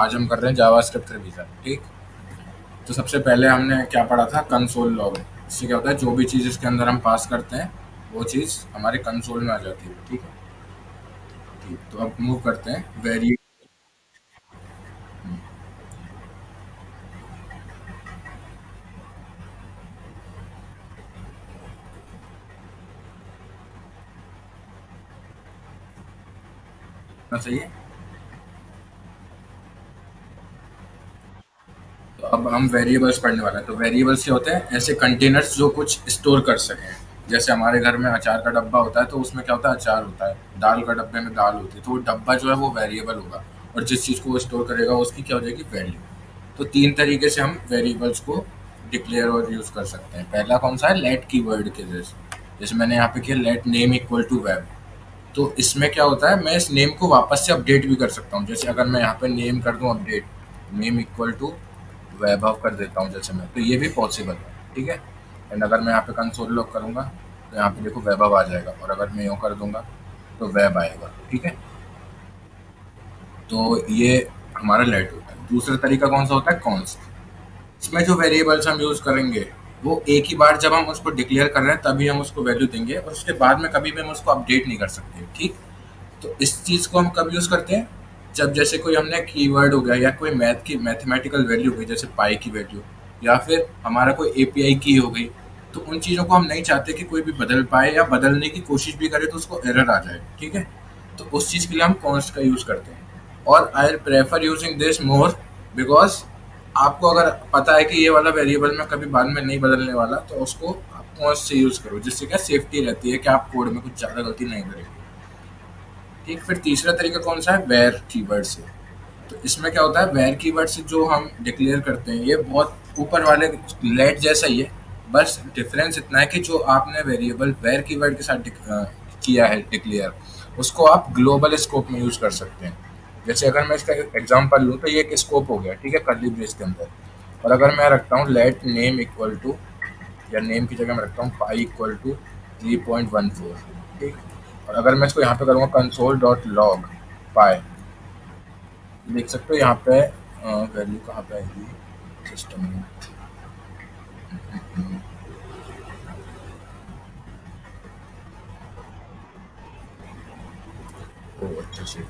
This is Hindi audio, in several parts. आज हम कर रहे हैं जावास्क्रिप्ट रिवीजन। ठीक, तो सबसे पहले हमने क्या पढ़ा था, कंसोल लॉग। इससे क्या होता है, जो भी चीज़ इसके अंदर हम पास करते हैं वो चीज़ हमारे कंसोल में आ जाती है। ठीक है, ठीक, तो अब मूव करते हैं सही है। तो अब हम वेरिएबल्स पढ़ने वाले हैं। तो वेरिएबल्स क्या होते हैं, ऐसे कंटेनर्स जो कुछ स्टोर कर सकें। जैसे हमारे घर में अचार का डब्बा होता है तो उसमें क्या होता है, अचार होता है। दाल का डब्बे में दाल होती है, तो वो डब्बा जो है वो वेरिएबल होगा और जिस चीज़ को वो स्टोर करेगा उसकी क्या हो जाएगी, वैल्यू। तो तीन तरीके से हम वेरिएबल्स को डिक्लेयर और यूज़ कर सकते हैं। पहला कौन सा है, लेट कीवर्ड के जैसे मैंने यहाँ पे किया, let name equal to web. तो इसमें क्या होता है, मैं इस नेम को वापस से अपडेट भी कर सकता हूँ। जैसे अगर मैं यहाँ पे नेम कर दूँ update, name equal to web off कर देता हूँ जैसे मैं, तो ये भी पॉसिबल है। ठीक है, एंड अगर मैं यहाँ पे कंसोल लॉग करूँगा तो यहाँ पे देखो वेब ऑफ आ जाएगा, और अगर मैं यूँ कर दूँगा तो वेब आएगा। ठीक है, तो ये हमारा लेट होता है। दूसरा तरीका कौन सा होता है, कॉन्स्ट। इसमें जो वेरिएबल्स हम यूज़ करेंगे वो एक ही बार जब हम उसको डिक्लेयर कर रहे हैं तभी हम उसको वैल्यू देंगे, और उसके बाद में कभी भी हम उसको अपडेट नहीं कर सकते। ठीक, तो इस चीज़ को हम कब यूज़ करते हैं, जब जैसे कोई हमने कीवर्ड हो गया या कोई मैथ की मैथमेटिकल वैल्यू हो गई, जैसे पाई की वैल्यू, या फिर हमारा कोई एपीआई की हो गई। तो उन चीज़ों को हम नहीं चाहते कि कोई भी बदल पाए, या बदलने की कोशिश भी करे तो उसको एरर आ जाए। ठीक है, तो उस चीज़ के लिए हम कॉन्स्ट का यूज़ करते हैं। और I prefer using this more because आपको अगर पता है कि ये वाला वेरिएबल मैं कभी बाद में नहीं बदलने वाला, तो उसको आप कॉन्स्ट से यूज़ करो, जिससे क्या सेफ्टी रहती है कि आप कोड में कुछ ज़्यादा गलती नहीं करेंगे। ठीक, फिर तीसरा तरीका कौन सा है, वेर कीवर्ड से। तो इसमें क्या होता है, वेर कीवर्ड से जो हम डिक्लेयर करते हैं ये बहुत ऊपर वाले लेट जैसा ही है, बस डिफरेंस इतना है कि जो आपने वेरिएबल वेर कीवर्ड के साथ किया है डिक्लेयर, उसको आप ग्लोबल स्कोप में यूज़ कर सकते हैं। जैसे अगर मैं इसका एग्जांपल लूँ तो ये एक स्कोप हो गया। ठीक है, कर्ली ब्रेस के अंदर। और अगर मैं रखता हूँ लेट नेम इक्वल टू, या नेम की जगह मैं रखता हूँ पाई इक्वल टू 3.14। ठीक, और अगर मैं इसको यहाँ पे करूँगा कंसोल डॉट लॉग पाई, देख सकते हो यहाँ पे वैल्यू कहाँ पे आएगी सिस्टम में। अच्छा से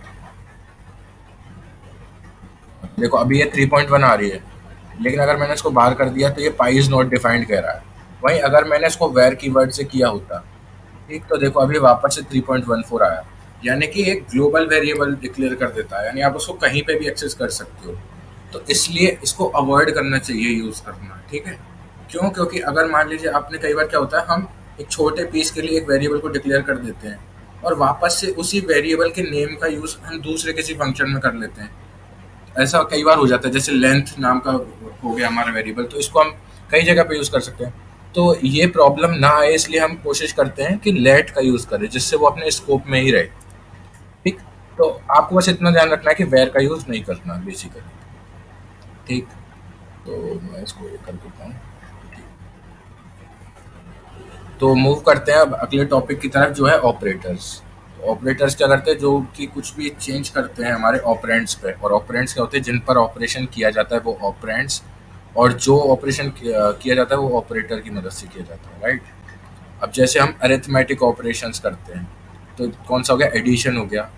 देखो अभी ये 3.1 आ रही है, लेकिन अगर मैंने इसको बाहर कर दिया तो ये पाई इज़ नॉट डिफाइंड कह रहा है। वहीं अगर मैंने इसको वेर कीवर्ड से किया होता, ठीक, तो देखो अभी वापस से 3.14 आया, यानी कि एक ग्लोबल वेरिएबल डिक्लेयर कर देता है, यानी आप उसको कहीं पे भी एक्सेस कर सकते हो। तो इसलिए इसको अवॉइड करना चाहिए यूज़ करना। ठीक है, क्यों, क्योंकि अगर मान लीजिए आपने कई बार क्या होता है, हम एक छोटे पीस के लिए एक वेरिएबल को डिक्लेयर कर देते हैं और वापस से उसी वेरिएबल के नेम का यूज़ हम दूसरे किसी फंक्शन में कर लेते हैं। ऐसा कई बार हो जाता है, जैसे लेंथ नाम का हो गया हमारा वेरिएबल, तो इसको हम कई जगह पे यूज़ कर सकते हैं। तो ये प्रॉब्लम ना आए इसलिए हम कोशिश करते हैं कि लेट का यूज़ करें, जिससे वो अपने स्कोप में ही रहे। ठीक, तो आपको बस इतना ध्यान रखना है कि वेर का यूज़ नहीं करना बेसिकली। ठीक, तो मैं इसको ये कर देता हूँ। तो मूव करते हैं अब अगले टॉपिक की तरफ जो है ऑपरेटर्स। ऑपरेटर्स क्या करते हैं, जो कि कुछ भी चेंज करते हैं हमारे ऑपरेंट्स पे। और ऑपरेंट्स क्या होते हैं, जिन पर ऑपरेशन किया जाता है वो ऑपरेंट्स, और जो ऑपरेशन किया जाता है वो ऑपरेटर की मदद से किया जाता है। राइट, अब जैसे हम अरिथमेटिक ऑपरेशंस करते हैं तो कौन सा हो गया, एडिशन हो गया,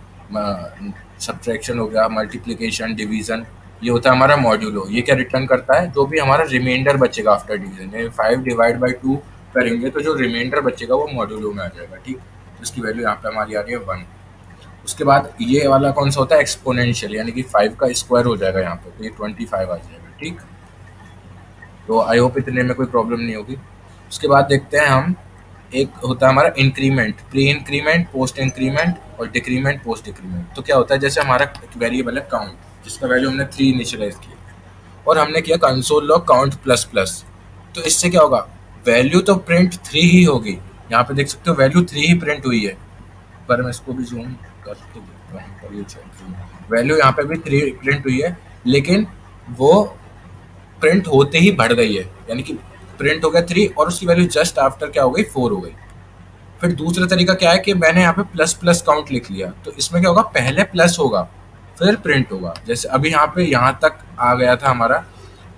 सब्ट्रैक्शन हो गया, मल्टीप्लिकेशन, डिवीज़न, ये होता है हमारा मॉड्यूलो। ये क्या रिटर्न करता है, जो भी हमारा रिमाइंडर बचेगा आफ्टर डिवीज़न, यानी 5 डिवाइड बाई 2 करेंगे तो जो रिमाइंडर बचेगा वो मॉड्यूलो में आ जाएगा। ठीक, इसकी वैल्यू यहाँ पे हमारी आ रही है 1। उसके बाद ये वाला कौन सा होता है, एक्सपोनेंशियल, यानी कि 5 का स्क्वायर हो जाएगा यहाँ पे, तो ये 25 आ जाएगा। ठीक, तो आई होप इतने में कोई प्रॉब्लम नहीं होगी। उसके बाद देखते हैं हम, एक होता है हमारा increment, pre increment, post increment, और डिक्रीमेंट, पोस्ट डिक्रीमेंट। तो क्या होता है, जैसे हमारा वेरिएबल है काउंट, जिसका वैल्यू हमने 3 इनिशियलाइज किया, और हमने किया कंसोल लॉग काउंट ++। तो इससे क्या होगा, वैल्यू तो प्रिंट 3 ही होगी, यहाँ पे देख सकते हो वैल्यू 3 ही प्रिंट हुई है। पर मैं इसको भी जूम कर देता हूँ, वैल्यू यहाँ पे भी 3 प्रिंट हुई है, लेकिन वो प्रिंट होते ही बढ़ गई है, यानी कि प्रिंट हो गया 3 और उसकी वैल्यू जस्ट आफ्टर क्या हो गई, 4 हो गई। फिर दूसरा तरीका क्या है कि मैंने यहाँ पे ++ काउंट लिख लिया, तो इसमें क्या होगा, पहले प्लस होगा फिर प्रिंट होगा। जैसे अभी यहाँ पे यहाँ तक आ गया था हमारा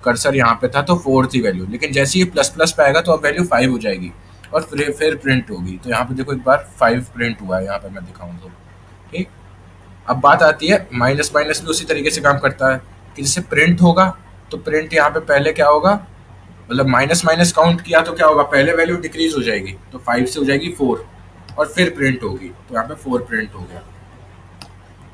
कर्सर, यहाँ पे था तो 4 थी वैल्यू, लेकिन जैसे ये प्लस प्लस पाएगा तो अब वैल्यू 5 हो जाएगी और फिर प्रिंट होगी। तो यहाँ पे देखो एक बार 5 प्रिंट हुआ है, यहाँ पे मैं दिखाऊँ तो ठीक। अब बात आती है माइनस, माइनस भी उसी तरीके से काम करता है कि जैसे प्रिंट होगा तो प्रिंट यहाँ पे पहले क्या होगा, मतलब माइनस माइनस काउंट किया तो क्या होगा, पहले वैल्यू डिक्रीज हो जाएगी तो 5 से हो जाएगी 4 और फिर प्रिंट होगी तो यहाँ पे 4 प्रिंट हो गया।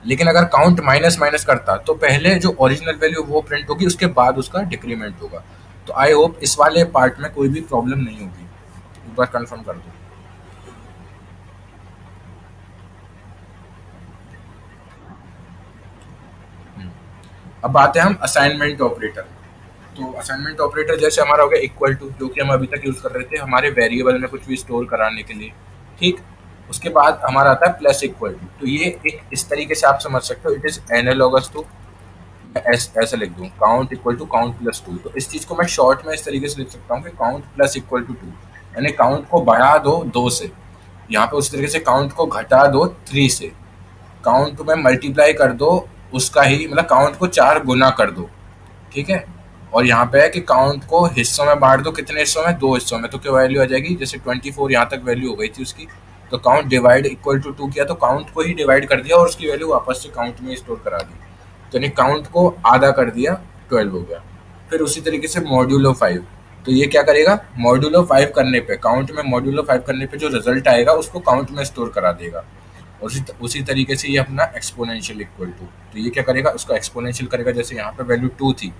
लेकिन अगर काउंट माइनस माइनस करता तो पहले जो ओरिजिनल वैल्यू वो प्रिंट होगी, उसके बाद उसका डिक्रीमेंट होगा। तो आई होप इस वाले पार्ट में कोई भी प्रॉब्लम नहीं होगी, एक बार कन्फर्म कर दो। अब आते हैं हम असाइनमेंट ऑपरेटर। तो असाइनमेंट ऑपरेटर जैसे हमारा हो गया इक्वल टू, जो कि हम अभी तक यूज़ कर रहे थे हमारे वेरिएबल में कुछ भी स्टोर कराने के लिए, ठीक। उसके बाद हमारा आता है प्लस इक्वल टू, तो ये एक इस तरीके से आप समझ सकते हो, इट इज़ एनालॉगस टू, ऐसा लिख दूँ count equal to count plus 2। तो इस चीज़ को मैं शॉर्ट में इस तरीके से लिख सकता हूँ कि काउंट प्लस इक्वल टू 2, यानी काउंट को बढ़ा दो 2 से, यहाँ पर उस तरीके से काउंट को घटा दो 3 से, काउंट में मल्टीप्लाई कर दो उसका ही, मतलब काउंट को 4 गुना कर दो, ठीक है। और यहाँ पे है कि काउंट को हिस्सों में बांट दो, कितने हिस्सों में, 2 हिस्सों में, तो क्या वैल्यू आ जाएगी, जैसे 24 यहाँ तक वैल्यू हो गई थी उसकी। तो काउंट डिवाइड इक्वल टू 2 किया तो काउंट को ही डिवाइड कर दिया और उसकी वैल्यू वापस से काउंट में स्टोर करा दी, तो यानी काउंट को आधा कर दिया 12 हो गया। फिर उसी तरीके से मॉड्यूलो 5, तो ये क्या करेगा, मॉड्यूलो 5 करने पर काउंट में, मॉड्यूलो 5 करने पर जो रिजल्ट आएगा उसको काउंट में स्टोर करा देगा। उसी तरीके से ये अपना एक्सपोनेंशियल इक्वल टू, तो ये क्या करेगा, उसका एक्सपोनेंशियल करेगा, जैसे यहाँ पे वैल्यू 2 थी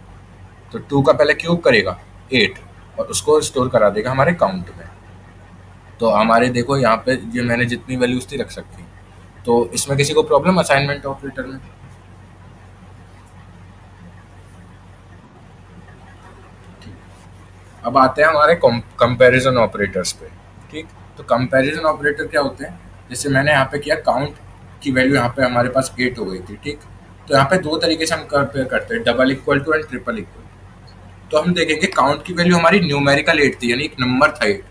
तो 2 का पहले क्यूब करेगा 8 और उसको स्टोर करा देगा हमारे काउंट में। तो हमारे देखो यहाँ पे ये मैंने जितनी वैल्यूज थी रख सकती। तो इसमें किसी को प्रॉब्लम असाइनमेंट ऑपरेटर में? अब आते हैं हमारे कंपेरिजन ऑपरेटर्स पे, ठीक। तो कंपेरिजन ऑपरेटर क्या होते हैं, जैसे मैंने यहाँ पे किया काउंट की वैल्यू यहाँ पे हमारे पास 8 हो गई थी, ठीक। तो यहाँ पे 2 तरीके से हम कंपेयर करते हैं, double equal to and triple equal to. तो हम देखेंगे काउंट की वैल्यू हमारी न्यूमेरिकल 8 थी, यानी एक नंबर था 8,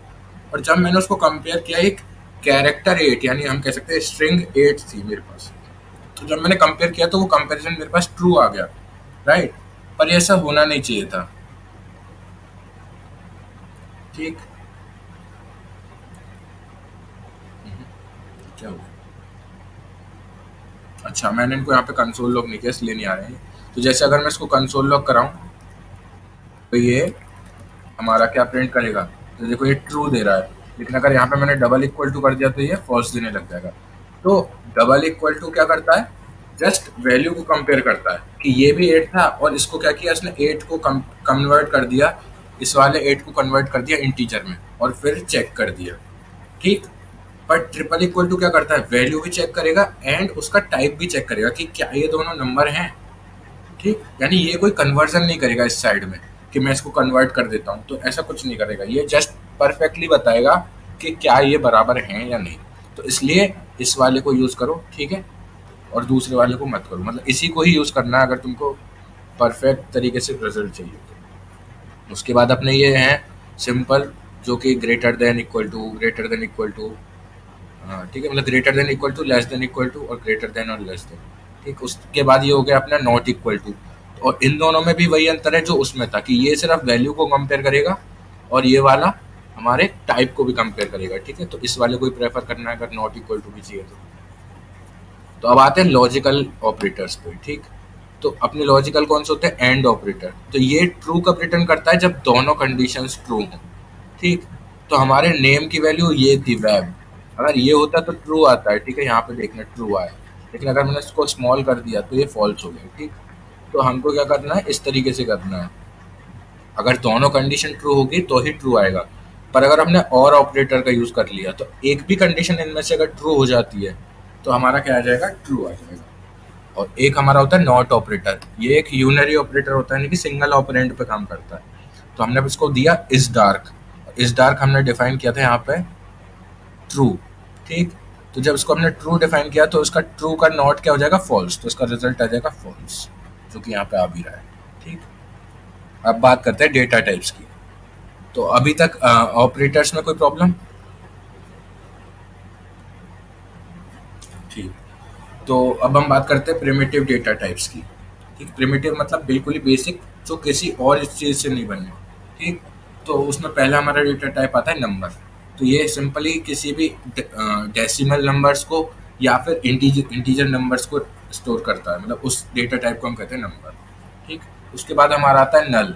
और जब मैंने उसको कंपेयर किया एक कैरेक्टर 8, यानी हम कह सकते हैं स्ट्रिंग 8 थी मेरे पास, तो जब मैंने कंपेयर किया तो वो कंपेरिजन मेरे पास ट्रू आ गया, राइट। पर ऐसा होना नहीं चाहिए था, ठीक। अच्छा, मैंने इनको यहाँ पे कंसोल लॉग नहीं किया इसलिए नहीं आ रहे हैं। तो जैसे अगर मैं इसको कंसोल लॉग कराऊँ तो ये हमारा क्या प्रिंट करेगा, तो देखो ये ट्रू दे रहा है, लेकिन अगर यहाँ पे मैंने डबल इक्वल टू कर दिया तो ये फॉल्स देने लग जाएगा। तो डबल इक्वल टू क्या करता है, जस्ट वैल्यू को कंपेयर करता है कि ये भी 8 था और इसको क्या किया इसने, 8 को कन्वर्ट कर दिया, इस वाले 8 को कन्वर्ट कर दिया इंटीजर में और फिर चेक कर दिया, ठीक। बट ट्रिपल इक्वल टू क्या करता है, वैल्यू भी चेक करेगा एंड उसका टाइप भी चेक करेगा कि क्या ये दोनों नंबर हैं, ठीक। यानी ये कोई कन्वर्जन नहीं करेगा इस साइड में कि मैं इसको कन्वर्ट कर देता हूँ, तो ऐसा कुछ नहीं करेगा, ये जस्ट परफेक्टली बताएगा कि क्या ये बराबर हैं या नहीं। तो इसलिए इस वाले को यूज़ करो, ठीक है, और दूसरे वाले को मत करो, मतलब इसी को ही यूज़ करना है अगर तुमको परफेक्ट तरीके से रिजल्ट चाहिए तो। उसके बाद अपने ये हैं सिंपल, जो कि greater than equal to, greater than equal to, हाँ ठीक है, मतलब greater than equal to, less than equal to और ग्रेटर देन और लेस देन, ठीक। उसके बाद ये हो गया अपना नॉट इक्वल टू, और इन दोनों में भी वही अंतर है जो उसमें था कि ये सिर्फ वैल्यू को कंपेयर करेगा और ये वाला हमारे टाइप को भी कंपेयर करेगा, ठीक है। तो इस वाले को ही प्रेफर करना है अगर नॉट इक्वल टू भी चाहिए तो। अब आते हैं लॉजिकल ऑपरेटर्स पे, ठीक। तो अपने लॉजिकल कौन से होते हैं, एंड ऑपरेटर। तो ये ट्रू कब रिटर्न करता है, जब दोनों कंडीशंस ट्रू हों, ठीक। तो हमारे नेम की वैल्यू ये थी वैब, अगर ये होता तो ट्रू आता है, ठीक है, यहाँ पे देखना ट्रू आया, लेकिन अगर मैंने इसको स्मॉल कर दिया तो ये फॉल्स हो गया, ठीक। तो हमको क्या करना है, इस तरीके से करना है, अगर दोनों कंडीशन ट्रू होगी तो ही ट्रू आएगा। पर अगर हमने और ऑपरेटर का यूज़ कर लिया तो एक भी कंडीशन इनमें से अगर ट्रू हो जाती है तो हमारा क्या आ जाएगा, ट्रू आ जाएगा। और एक हमारा होता है नॉट ऑपरेटर, ये एक यूनरी ऑपरेटर होता है, यानी कि सिंगल ऑपरेंट पर काम करता है। तो हमने इसको दिया इज डार्क, इज डार्क हमने डिफाइन किया था यहाँ पर ट्रू, ठीक। तो जब इसको हमने ट्रू डिफाइन किया तो इसका ट्रू का नॉट क्या हो जाएगा, फॉल्स, तो इसका रिजल्ट आ जाएगा फॉल्स, जो कि यहाँ पे आ भी रहा है, ठीक। अब बात करते हैं डेटा टाइप्स की। तो अभी तक ऑपरेटर्स में कोई प्रॉब्लम, ठीक। तो अब हम बात करते हैं प्रिमिटिव डेटा टाइप्स की। ठीक, प्रिमिटिव मतलब बिल्कुल ही बेसिक, जो किसी और इस चीज़ से नहीं बने। ठीक, तो उसमें पहला हमारा डेटा टाइप आता है नंबर। तो ये सिंपली किसी भी डेसिमल नंबर्स को या फिर इंटीजर नंबर्स को स्टोर करता है, मतलब उस डेटा टाइप को हम कहते हैं नंबर। ठीक, उसके बाद हमारा आता है नल।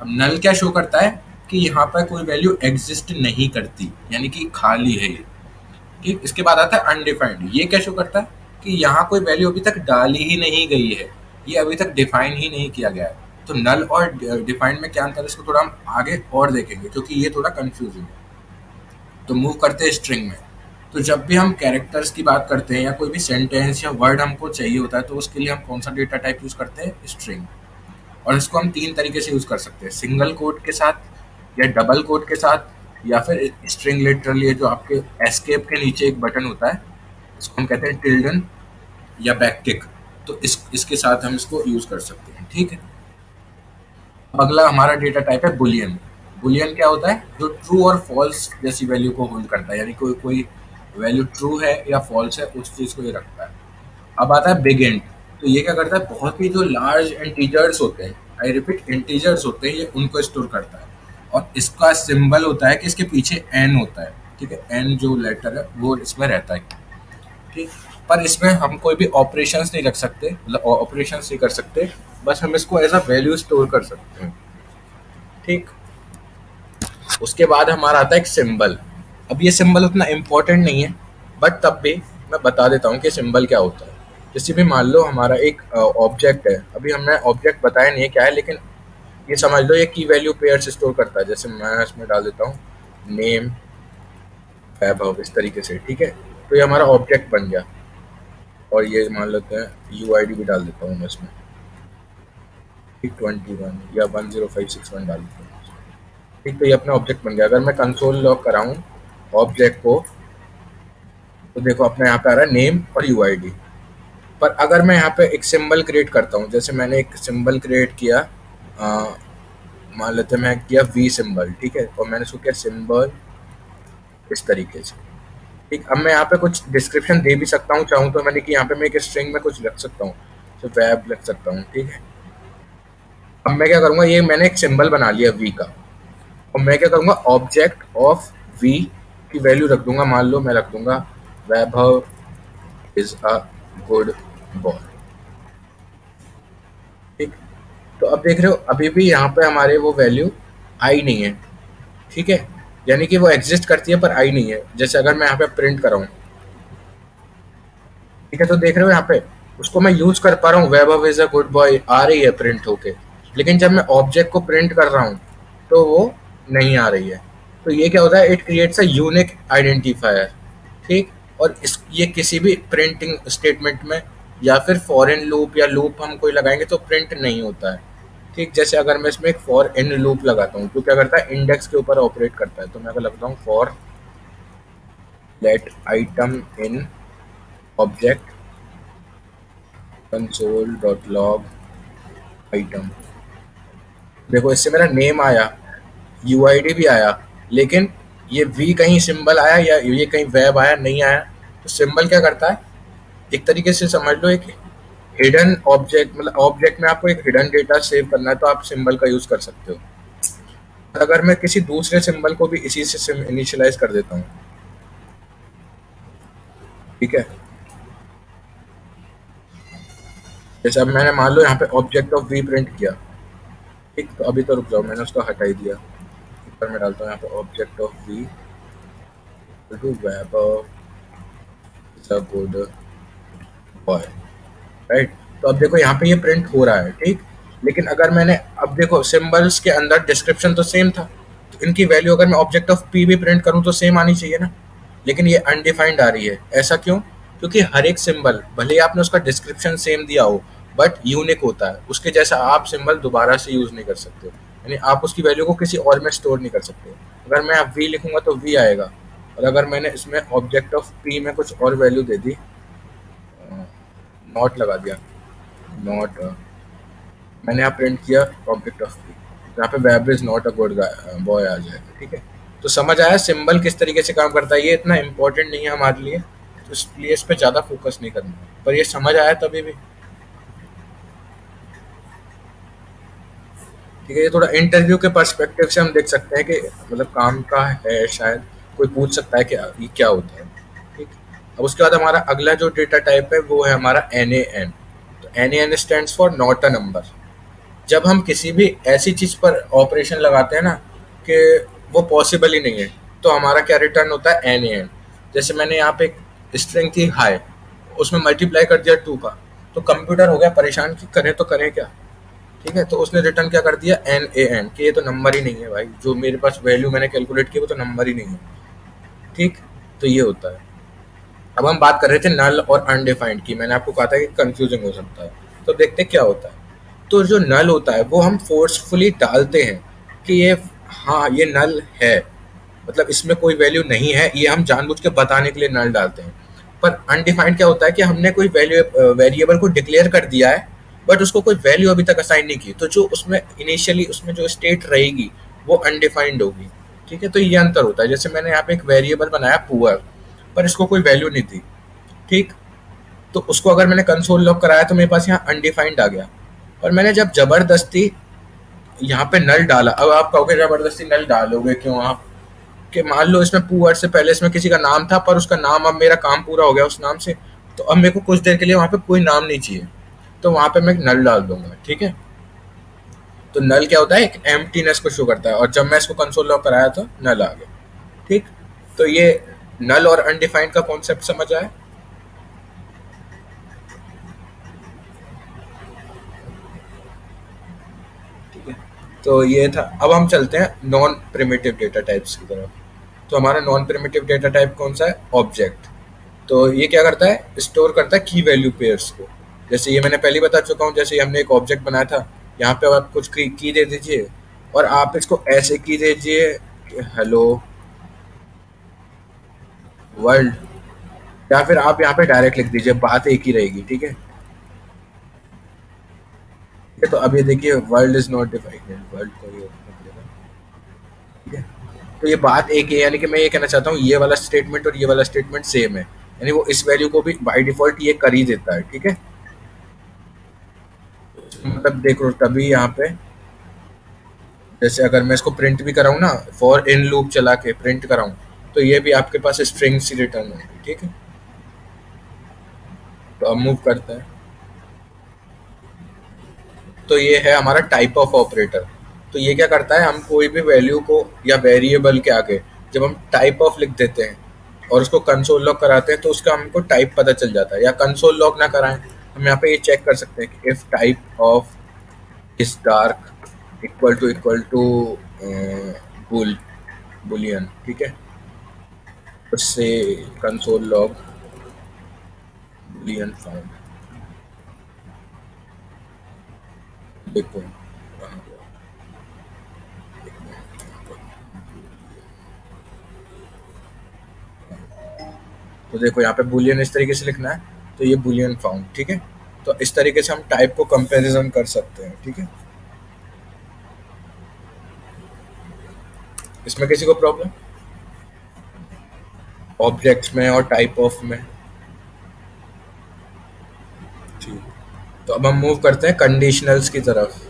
अब नल क्या शो करता है कि यहाँ पर कोई वैल्यू एग्जिस्ट नहीं करती, यानी कि खाली है ये। ठीक, इसके बाद आता है अनडिफाइंड। ये क्या शो करता है कि यहाँ कोई वैल्यू अभी तक डाली ही नहीं गई है, ये अभी तक डिफाइन ही नहीं किया गया है। तो नल और डिफाइंड में क्या अंतर है, इसको थोड़ा हम आगे और देखेंगे क्योंकि ये थोड़ा कंफ्यूजिंग है। तो मूव करते हैं स्ट्रिंग में। तो जब भी हम कैरेक्टर्स की बात करते हैं या कोई भी सेंटेंस या वर्ड हमको चाहिए होता है, तो उसके लिए हम कौन सा डेटा टाइप यूज़ करते हैं, स्ट्रिंग। और इसको हम तीन तरीके से यूज़ कर सकते हैं, सिंगल कोट के साथ या डबल कोट के साथ या फिर स्ट्रिंग लिटरली जो आपके एस्केप के नीचे एक बटन होता है, इसको हम कहते हैं टिल्डन या बैकटिक। तो इसके साथ हम इसको यूज़ कर सकते हैं। ठीक है, अगला हमारा डेटा टाइप है बुलियन। बुलियन क्या होता है, जो ट्रू और फॉल्स जैसी वैल्यू को होल्ड करता है, यानी कोई वैल्यू ट्रू है या फॉल्स है उस चीज़ को ये रखता है। अब आता है बिग एंड। तो ये क्या करता है, बहुत ही जो लार्ज इंटीजर्स होते हैं, आई रिपीट इंटीजर्स होते हैं, ये उनको स्टोर करता है। और इसका सिंबल होता है कि इसके पीछे एन होता है। ठीक है, एन जो लेटर है वो इसमें रहता है। ठीक, पर इसमें हम कोई भी ऑपरेशंस नहीं रख सकते, मतलब ऑपरेशंस नहीं कर सकते, बस हम इसको एज अ वैल्यू स्टोर कर सकते हैं। ठीक, उसके बाद हमारा आता है एक सिंबल। अब ये सिंबल उतना इम्पोर्टेंट नहीं है, बट तब भी मैं बता देता हूँ कि सिंबल क्या होता है। जैसे भी मान लो हमारा एक ऑब्जेक्ट है, अभी हमने ऑब्जेक्ट बताया नहीं है क्या है, लेकिन ये समझ लो ये की वैल्यू पेयर से स्टोर करता है। जैसे मैं इसमें डाल देता हूँ नेम वैभव, इस तरीके से। ठीक है, तो ये हमारा ऑब्जेक्ट बन गया। और ये मान लेते हैं यू आई डी भी डाल देता हूँ मैं इसमें 21 या 10561 डाल देता हूँ। ठीक, तो ये अपना ऑब्जेक्ट बन गया। अगर मैं कंसोल लॉग कराऊँ ऑब्जेक्ट को, तो देखो अपना यहाँ पे आ रहा है नेम और यू आई डी। पर अगर मैं यहाँ पे एक सिंबल क्रिएट करता हूँ, जैसे मैंने एक सिंबल क्रिएट किया, मान लेते हैं मैं किया वी सिंबल। ठीक है, और मैंने उसको किया सिंबल इस तरीके से। ठीक, अब मैं यहाँ पे कुछ डिस्क्रिप्शन दे भी सकता हूँ, चाहूँ तो मैंने कि यहाँ पे मैं एक स्ट्रिंग में कुछ रख सकता हूँ, तो वैब रख सकता हूँ। ठीक है, अब मैं क्या करूँगा, ये मैंने एक सिंबल बना लिया वी का, और मैं क्या करूँगा ऑब्जेक्ट ऑफ वी की वैल्यू रख दूँगा। मान लो मैं रख दूँगा Vaibhav is a good boy. ठीक, तो अब देख रहे हो अभी भी यहाँ पे हमारे वो वैल्यू आई नहीं है। ठीक है, यानी कि वो एग्जिस्ट करती है पर आई नहीं है। जैसे अगर मैं यहाँ पे प्रिंट कराऊँ, ठीक है, तो देख रहे हो यहाँ पे उसको मैं यूज़ कर पा रहा हूँ, Vaibhav is a good boy आ रही है प्रिंट होके, लेकिन जब मैं ऑब्जेक्ट को प्रिंट कर रहा हूँ तो वो नहीं आ रही है। तो ये क्या होता है, it creates a unique identifier. ठीक, और इस ये किसी भी प्रिंटिंग स्टेटमेंट में या फिर फॉरेन लूप या लूप हम कोई लगाएंगे तो प्रिंट नहीं होता है। ठीक, जैसे अगर मैं इसमें एक फॉर इन लूप लगाता हूँ तो क्या करता है, इंडेक्स के ऊपर ऑपरेट करता है। तो मैं अगर लगता हूँ for let item in object console dot log item, देखो इससे मेरा नेम आया, यू आई डी भी आया, लेकिन ये वी कहीं सिंबल आया या ये कहीं वेब आया नहीं आया। तो सिंबल क्या करता है, एक तरीके से समझ लो एक हिडन ऑब्जेक्ट, मतलब ऑब्जेक्ट में आपको एक हिडन डेटा सेव करना है तो आप सिंबल का यूज़ कर सकते हो। अगर मैं किसी दूसरे सिंबल को भी इसी से इनिशियलाइज कर देता हूँ, ठीक है, जैसे अब मैंने मान लो यहाँ पे ऑब्जेक्ट ऑफ वी प्रिंट किया। ठीक, तो अभी तो रुक जाओ, मैंने उसको हटाई दिया। ऊपर मैं डालता हूँ यहाँ पे object of V to web good boy, right. तो अब देखो यहाँ पे ये यह प्रिंट हो रहा है। ठीक, लेकिन अगर मैंने अब देखो सिंबल्स के अंदर डिस्क्रिप्शन तो सेम था, तो इनकी वैल्यू अगर मैं ऑब्जेक्ट ऑफ पी भी प्रिंट करूँ तो सेम आनी चाहिए ना, लेकिन ये अनडिफाइंड आ रही है। ऐसा क्यों, क्योंकि हर एक सिंबल भले ही आपने उसका डिस्क्रिप्शन सेम दिया हो बट यूनिक होता है, उसके जैसा आप सिंबल दोबारा से यूज़ नहीं कर सकते, यानी आप उसकी वैल्यू को किसी और में स्टोर नहीं कर सकते। अगर मैं आप वी लिखूंगा तो वी आएगा, और अगर मैंने इसमें ऑब्जेक्ट ऑफ पी में कुछ और वैल्यू दे दी, नॉट लगा दिया, नॉट, मैंने यहाँ प्रिंट किया ऑब्जेक्ट ऑफ पी, यहाँ पे web is not a good boy आ जाएगा। ठीक है, तो समझ आया सिंबल किस तरीके से काम करता है, ये इतना इम्पोर्टेंट नहीं है हमारे लिए, इसलिए इस पे ज़्यादा फोकस नहीं करना। पर ये समझ आया तभी भी ठीक है। ये थोड़ा इंटरव्यू के पर्सपेक्टिव से हम देख सकते हैं कि मतलब काम का है, शायद कोई पूछ सकता है कि ये क्या होता है। ठीक, अब उसके बाद हमारा अगला जो डेटा टाइप है वो है हमारा NaN। तो NaN stands for not a number. जब हम किसी भी ऐसी चीज़ पर ऑपरेशन लगाते हैं ना कि वो पॉसिबल ही नहीं है, तो हमारा क्या रिटर्न होता है NaN। जैसे मैंने यहाँ पे एक स्ट्रिंग थी हाई, उसमें मल्टीप्लाई कर दिया 2 का, तो कंप्यूटर हो गया परेशान कि करें तो करें क्या। ठीक है, तो उसने रिटर्न क्या कर दिया NaN कि ये तो नंबर ही नहीं है भाई, जो मेरे पास वैल्यू मैंने कैलकुलेट की वो तो नंबर ही नहीं है। ठीक, तो ये होता है। अब हम बात कर रहे थे नल और अनडिफाइंड की, मैंने आपको कहा था कि कंफ्यूजिंग हो सकता है, तो देखते क्या होता है। तो जो नल होता है वो हम फोर्सफुली डालते हैं कि ये हाँ ये नल है, मतलब इसमें कोई वैल्यू नहीं है, ये हम जानबूझ के बताने के लिए नल डालते हैं। पर अनडिफाइंड क्या होता है कि हमने कोई वैल्यू वेरिएबल को डिक्लेयर कर दिया है बट उसको कोई वैल्यू अभी तक असाइन नहीं की, तो जो उसमें इनिशियली उसमें जो स्टेट रहेगी वो अनडिफाइंड होगी। ठीक है, तो ये अंतर होता है। जैसे मैंने यहाँ पे एक वेरिएबल बनाया पुअर, पर इसको कोई वैल्यू नहीं थी। ठीक, तो उसको अगर मैंने कंसोल लॉग कराया तो मेरे पास यहाँ अनडिफाइंड आ गया, और मैंने जब ज़बरदस्ती यहाँ पे नल डाला। अब आप कहोगे ज़बरदस्ती नल डालोगे क्यों आप, कि मान लो इसमें पुअर से पहले इसमें किसी का नाम था, पर उसका नाम, अब मेरा काम पूरा हो गया उस नाम से, तो अब मेरे को कुछ देर के लिए वहाँ पे कोई नाम नहीं चाहिए, तो वहाँ पे मैं नल डाल दूंगा। ठीक है, तो नल क्या होता है, एक एम्प्टीनेस को शो करता है, और जब मैं इसको कंसोल लॉग कराया तो नल आ गया। ठीक, तो ये नल और अनडिफाइंड का कॉन्सेप्ट समझ आया। ठीक है, तो ये था। अब हम चलते हैं नॉन प्रिमिटिव डेटा टाइप्स की तरफ। तो हमारा नॉन प्रिमिटिव डेटा टाइप कौन सा है, ऑब्जेक्ट। तो ये क्या करता है, स्टोर करता है की वैल्यू पेयर्स को। जैसे ये मैंने पहले बता चुका हूँ, जैसे हमने एक ऑब्जेक्ट बनाया था, यहाँ पे आप कुछ की दे दीजिए और आप इसको ऐसे की दे दीजिए हेलो वर्ल्ड, या फिर आप यहाँ पे डायरेक्ट लिख दीजिए, बात एक ही रहेगी। ठीक है, तो अब ये देखिए world is not defined, world को ये ठीक है, तो ये बात एक है, यानी कि मैं ये कहना चाहता हूँ ये वाला स्टेटमेंट और ये वाला स्टेटमेंट सेम है, यानी वो इस वैल्यू को भी बाय डिफॉल्ट ये कर ही देता है। ठीक है, मतलब देखो तभी यहाँ पे जैसे अगर मैं इसको प्रिंट भी कराऊँ ना, फॉर इन लूप चला के प्रिंट कराऊँ, तो ये भी आपके पास स्ट्रिंग सी रिटर्न होगी। ठीक है, तो अब मूव करता है। तो ये है हमारा टाइप ऑफ ऑपरेटर। तो ये क्या करता है, हम कोई भी वैल्यू को या वेरिएबल के आगे जब हम टाइप ऑफ लिख देते हैं और उसको कंसोल लॉग कराते हैं, तो उसका हमको टाइप पता चल जाता है। या कंसोल लॉग ना कराएं, हम यहाँ पे ये चेक कर सकते हैं कि if type of is dark equal to boolean. ठीक है, उससे कंसोल लॉग बुलियन फाउंड। देखो तो देखो यहाँ पे बुलियन इस तरीके से लिखना है, तो ये बुलियन फाउंड। ठीक है, तो इस तरीके से हम टाइप को कंपैरिजन कर सकते हैं। ठीक है, इसमें किसी को प्रॉब्लम, ऑब्जेक्ट्स में और टाइप ऑफ में। ठीक, तो अब हम मूव करते हैं कंडीशनल्स की तरफ।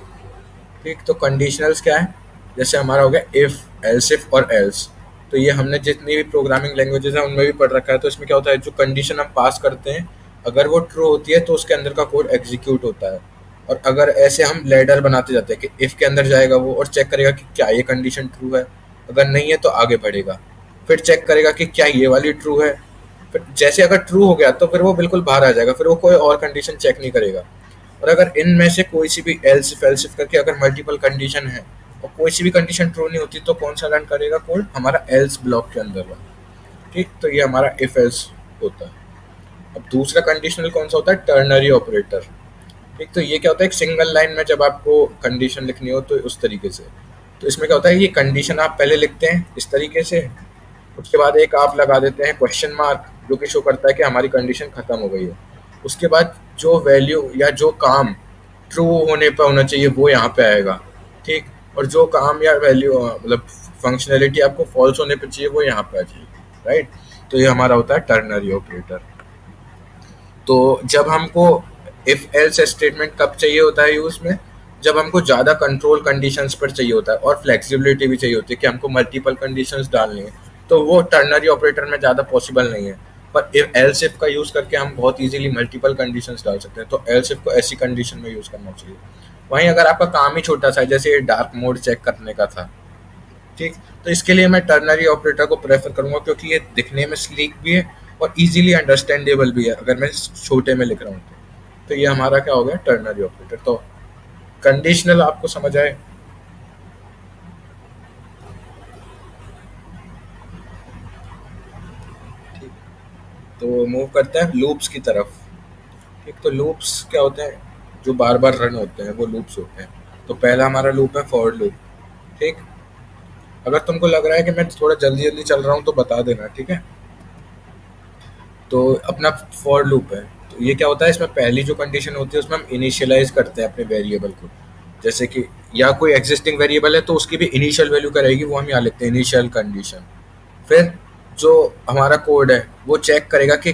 ठीक, तो कंडीशनल्स क्या है, जैसे हमारा हो गया इफ़, एल्स इफ और एल्स। तो ये हमने जितनी भी प्रोग्रामिंग लैंग्वेजेस हैं उनमें भी पढ़ रखा है। तो इसमें क्या होता है, जो कंडीशन हम पास करते हैं अगर वो ट्रू होती है तो उसके अंदर का कोड एग्जीक्यूट होता है, और अगर ऐसे हम लैडर बनाते जाते हैं कि इफ़ के अंदर जाएगा वो और चेक करेगा कि क्या ये कंडीशन ट्रू है, अगर नहीं है तो आगे बढ़ेगा, फिर चेक करेगा कि क्या ये वाली ट्रू है, फिर जैसे अगर ट्रू हो गया तो फिर वो बिल्कुल बाहर आ जाएगा, फिर वो कोई और कंडीशन चेक नहीं करेगा। और अगर इनमें से कोई सी भी एल्स इफ करके अगर मल्टीपल कंडीशन है और कोई सी भी कंडीशन ट्रू नहीं होती, तो कौन सा रन करेगा कोड, हमारा एल्स ब्लॉक के अंदर वाला। ठीक, तो ये हमारा इफ एल्स होता है। अब दूसरा कंडीशनल कौन सा होता है, टर्नरी ऑपरेटर। ठीक, तो ये क्या होता है, एक सिंगल लाइन में जब आपको कंडीशन लिखनी हो तो उस तरीके से। तो इसमें क्या होता है, ये कंडीशन आप पहले लिखते हैं इस तरीके से, उसके बाद एक आप लगा देते हैं क्वेश्चन मार्क जो कि शो करता है कि हमारी कंडीशन ख़त्म हो गई है, उसके बाद जो वैल्यू या जो काम ट्रू होने पर होना चाहिए वो यहाँ पे आएगा। ठीक, और जो काम या वैल्यू मतलब फंक्शनैलिटी आपको फॉल्स होने पर चाहिए वो यहाँ पे आ जाएगी। राइट, तो ये हमारा होता है टर्नरी ऑपरेटर। तो जब हमको इफ एल्स स्टेटमेंट कब चाहिए होता है यूज़ में, जब हमको ज़्यादा कंट्रोल कंडीशंस पर चाहिए होता है और फ्लेक्सिबिलिटी भी चाहिए होती है कि हमको मल्टीपल कंडीशंस डालनी है, तो वो टर्नरी ऑपरेटर में ज़्यादा पॉसिबल नहीं है। पर इफ एल्स इफ का यूज़ करके हम बहुत इजीली मल्टीपल कंडीशंस डाल सकते हैं, तो एल्स इफ को ऐसी कंडीशन में यूज़ करना चाहिए। वहीं अगर आपका काम ही छोटा सा है, जैसे डार्क मोड चेक करने का था, ठीक, तो इसके लिए मैं टर्नरी ऑपरेटर को प्रेफर करूँगा क्योंकि ये दिखने में स्लीक भी है और इजीली अंडरस्टैंडेबल भी है अगर मैं छोटे में लिख रहा हूँ। तो ये हमारा क्या हो गया, टर्नरी ऑपरेटर। तो कंडीशनल आपको समझ आए। ठीक, तो मूव करते हैं लूप्स की तरफ। ठीक, तो लूप्स क्या होते हैं, जो बार बार रन होते हैं वो लूप्स होते हैं। तो पहला हमारा लूप है फॉर लूप। ठीक, अगर तुमको लग रहा है कि मैं थोड़ा जल्दी जल्दी चल रहा हूँ तो बता देना, ठीक है। तो अपना फॉर लूप है, तो ये क्या होता है, इसमें पहली जो कंडीशन होती है उसमें हम इनिशियलाइज करते हैं अपने वेरिएबल को, जैसे कि या कोई एग्जिस्टिंग वेरिएबल है तो उसकी भी इनिशियल वैल्यू क्या रहेगी वो हम यहाँ लिखते हैं, इनिशियल कंडीशन। फिर जो हमारा कोड है वो चेक करेगा कि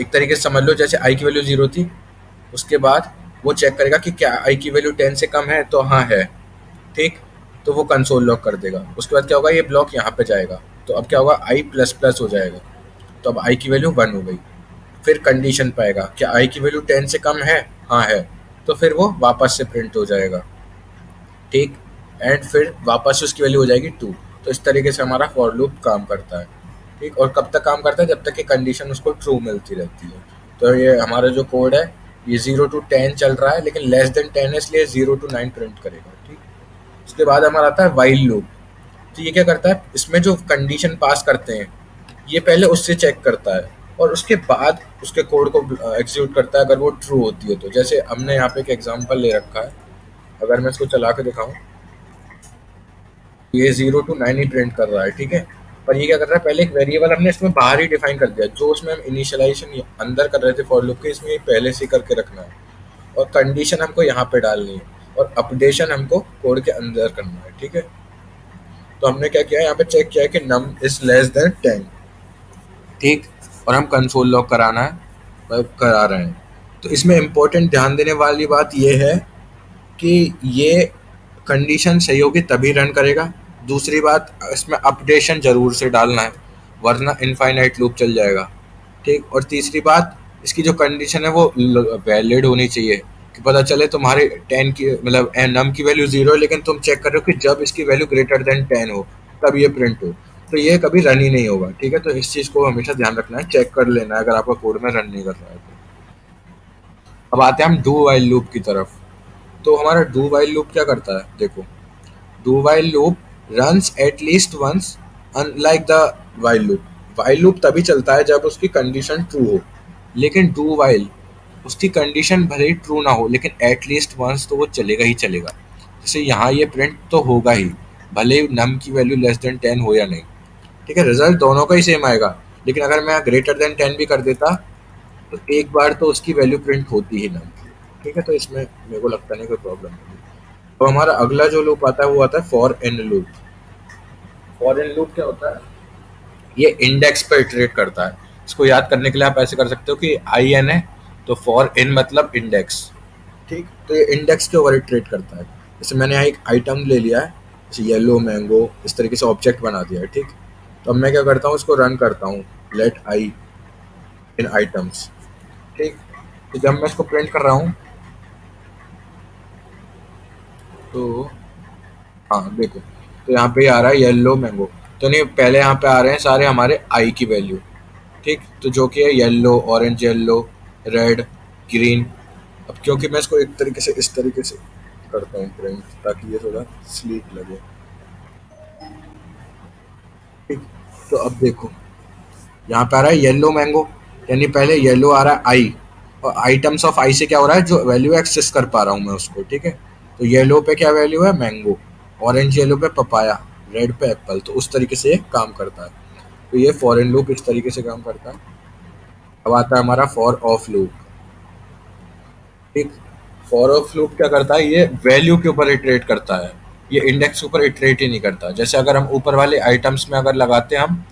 एक तरीके से समझ लो जैसे आई की वैल्यू 0 थी, उसके बाद वो चेक करेगा कि क्या आई की वैल्यू 10 से कम है, तो हाँ है, ठीक, तो वो कंसोल लॉक कर देगा। उसके बाद क्या होगा, ये ब्लॉक यहाँ पर जाएगा, तो अब क्या होगा, आई प्लस प्लस हो जाएगा, तो अब आई की वैल्यू 1 हो गई। फिर कंडीशन पाएगा क्या आई की वैल्यू 10 से कम है, हाँ है, तो फिर वो वापस से प्रिंट हो जाएगा, ठीक, एंड फिर वापस उसकी वैल्यू हो जाएगी 2। तो इस तरीके से हमारा फॉर लूप काम करता है, ठीक, और कब तक काम करता है, जब तक कि कंडीशन उसको ट्रू मिलती रहती है। तो ये हमारा जो कोड है ये 0 to 10 चल रहा है, लेकिन लेस देन 10 है इसलिए 0 to 9 प्रिंट करेगा, ठीक। उसके बाद हमारा आता है वाइल लूप। तो ये क्या करता है, इसमें जो कंडीशन पास करते हैं ये पहले उससे चेक करता है और उसके बाद उसके कोड को एग्जीक्यूट करता है अगर वो ट्रू होती है। तो जैसे हमने यहाँ पे एक एग्जांपल ले रखा है, अगर मैं इसको चला के दिखाऊँ, ये 0 to 9 ही प्रिंट कर रहा है, ठीक है। पर ये क्या कर रहा है, पहले एक वेरिएबल हमने इसमें बाहर ही डिफाइन कर दिया, जो उसमें हम इनिशियलाइजेशन अंदर कर रहे थे फॉर लूप के, इसमें पहले से करके रखना है और कंडीशन हमको यहाँ पर डालनी है और अपडेशन हमको कोड के अंदर करना है, ठीक है। तो हमने क्या किया, यहाँ पर चेक किया कि नम इज़ लेस देन 10, ठीक, और हम कंसोल लॉक कराना है, करा रहे हैं। तो इसमें इम्पोर्टेंट ध्यान देने वाली बात यह है कि ये कंडीशन सही होगी तभी रन करेगा। दूसरी बात, इसमें अपडेशन ज़रूर से डालना है वरना इनफाइनाइट लूप चल जाएगा, ठीक। और तीसरी बात, इसकी जो कंडीशन है वो वैलिड होनी चाहिए कि पता चले तुम्हारे 10 की मतलब नम की वैल्यू 0 है, लेकिन तुम चेक कर रहे हो कि जब इसकी वैल्यू ग्रेटर देन 10 हो तब ये प्रिंट हो, तो ये कभी रन ही नहीं होगा, ठीक है। तो इस चीज़ को हमेशा ध्यान रखना है, चेक कर लेना है अगर आपका कोड में रन नहीं कर रहा है तो। अब आते हैं हम डू वाइल लूप की तरफ। तो हमारा डू वाइल लूप क्या करता है, देखो, do while loop runs at least once unlike the while loop. While loop तभी चलता है जब उसकी कंडीशन ट्रू हो, लेकिन डू वाइल उसकी कंडीशन भले ही ट्रू ना हो लेकिन एट लीस्ट वंस तो वो चलेगा ही चलेगा। जैसे यहाँ ये प्रिंट तो होगा ही भले ही नम की वैल्यू लेस देन 10 हो या नहीं, ठीक है। रिजल्ट दोनों का ही सेम आएगा, लेकिन अगर मैं ग्रेटर देन 10 भी कर देता तो एक बार तो उसकी वैल्यू प्रिंट होती ही ना, ठीक है। तो इसमें मेरे को लगता नहीं कोई प्रॉब्लम होगी। तो हमारा अगला जो लूप आता है वो आता है for in loop. For in loop क्या होता है, ये इंडेक्स पर इटरेट करता है। इसको याद करने के लिए आप ऐसे कर सकते हो कि आई एन है तो फॉर एन मतलब इंडेक्स, ठीक। तो ये इंडेक्स के ओवर इटरेट करता है। जैसे मैंने यहाँ एक आइटम ले लिया है, जैसे येलो मैंगो, इस तरीके से ऑब्जेक्ट बना दिया है, ठीक। तो अब मैं क्या करता हूँ, इसको रन करता हूँ, लेट आई इन आइटम्स, ठीक। तो जब मैं इसको प्रिंट कर रहा हूँ तो हाँ देखो, तो यहाँ पे आ रहा है येलो मैंगो, तो नहीं पहले यहाँ पे आ रहे हैं सारे हमारे आई की वैल्यू, ठीक। तो जो कि है yellow, orange, yellow, red, green. अब क्योंकि मैं इसको एक तरीके से इस तरीके से करता हूँ प्रिंट ताकि ये थोड़ा स्लीक लगे, ठीक। तो अब देखो यहाँ पे आ रहा है येलो मैंगो, यानी पहले येलो आ रहा है आई, और आइटम्स ऑफ आई से क्या हो रहा है, जो वैल्यू एक्सेस कर पा रहा हूँ मैं उसको, ठीक है। तो येलो पे क्या वैल्यू है, मैंगो, ऑरेंज येलो पे पपाया, रेड पे एप्पल। तो उस तरीके से ये काम करता है। तो ये फॉर इन लूप इस तरीके से काम करता है। अब आता है हमारा फॉर ऑफ लूप, ठीक। फॉर ऑफ लूप क्या करता है, ये वैल्यू के ऊपर इटरेट करता है, ये इंडेक्स ऊपर इटरेट ही नहीं करता। जैसे अगर हम ऊपर वाले आइटम्स में अगर लगाते हम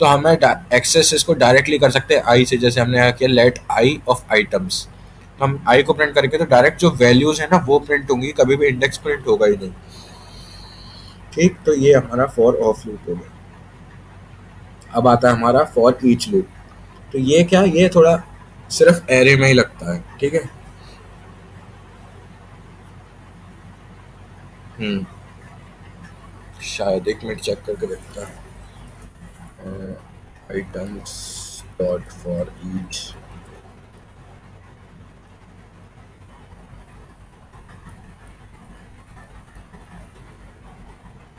तो हमें एक्सेस इसको डायरेक्टली कर सकते हैं आई से। जैसे हमने यहाँ किया लेट आई ऑफ आइटम्स, तो हम आई को प्रिंट करेंगे तो डायरेक्ट जो वैल्यूज है ना वो प्रिंट होंगी, कभी भी इंडेक्स प्रिंट होगा ही नहीं। ठीक, तो ये हमारा फॉर ऑफ लूप हो गया। अब आता है हमारा फॉर ईच लूप। तो ये क्या, ये थोड़ा सिर्फ एरे में ही लगता है, ठीक है। शायद एक मिनट चेक करके देखता है। आइटम्स डॉट फॉर ईच,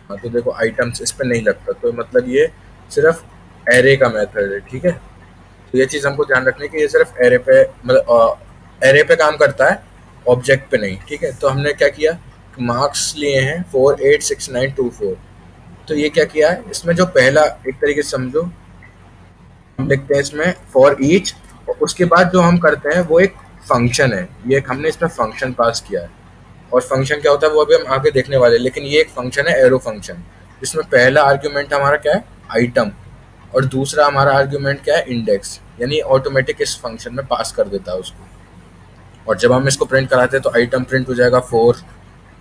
हाँ तो देखो आइटम्स इस पर नहीं लगता, तो मतलब ये सिर्फ एरे का मेथड है, ठीक है। तो ये चीज़ हमको ध्यान रखनी है कि ये सिर्फ एरे पे, मतलब एरे पे काम करता है, ऑब्जेक्ट पे नहीं, ठीक है। तो हमने क्या किया, मार्क्स लिए हैं 486924। तो ये क्या किया है, इसमें जो पहला एक तरीके से समझो हम लिखते हैं इसमें फॉर ईच, और उसके बाद जो हम करते हैं वो एक फंक्शन है। ये हमने इसमें फंक्शन पास किया है, और फंक्शन क्या होता है वो अभी हम आगे देखने वाले हैं। लेकिन ये एक फंक्शन है एरो फंक्शन, जिसमें पहला आर्ग्यूमेंट हमारा क्या है आइटम, और दूसरा हमारा आर्ग्यूमेंट क्या है इंडेक्स, यानी ऑटोमेटिक इस फंक्शन में पास कर देता है उसको। और जब हम इसको प्रिंट कराते हैं तो आइटम प्रिंट हो जाएगा 4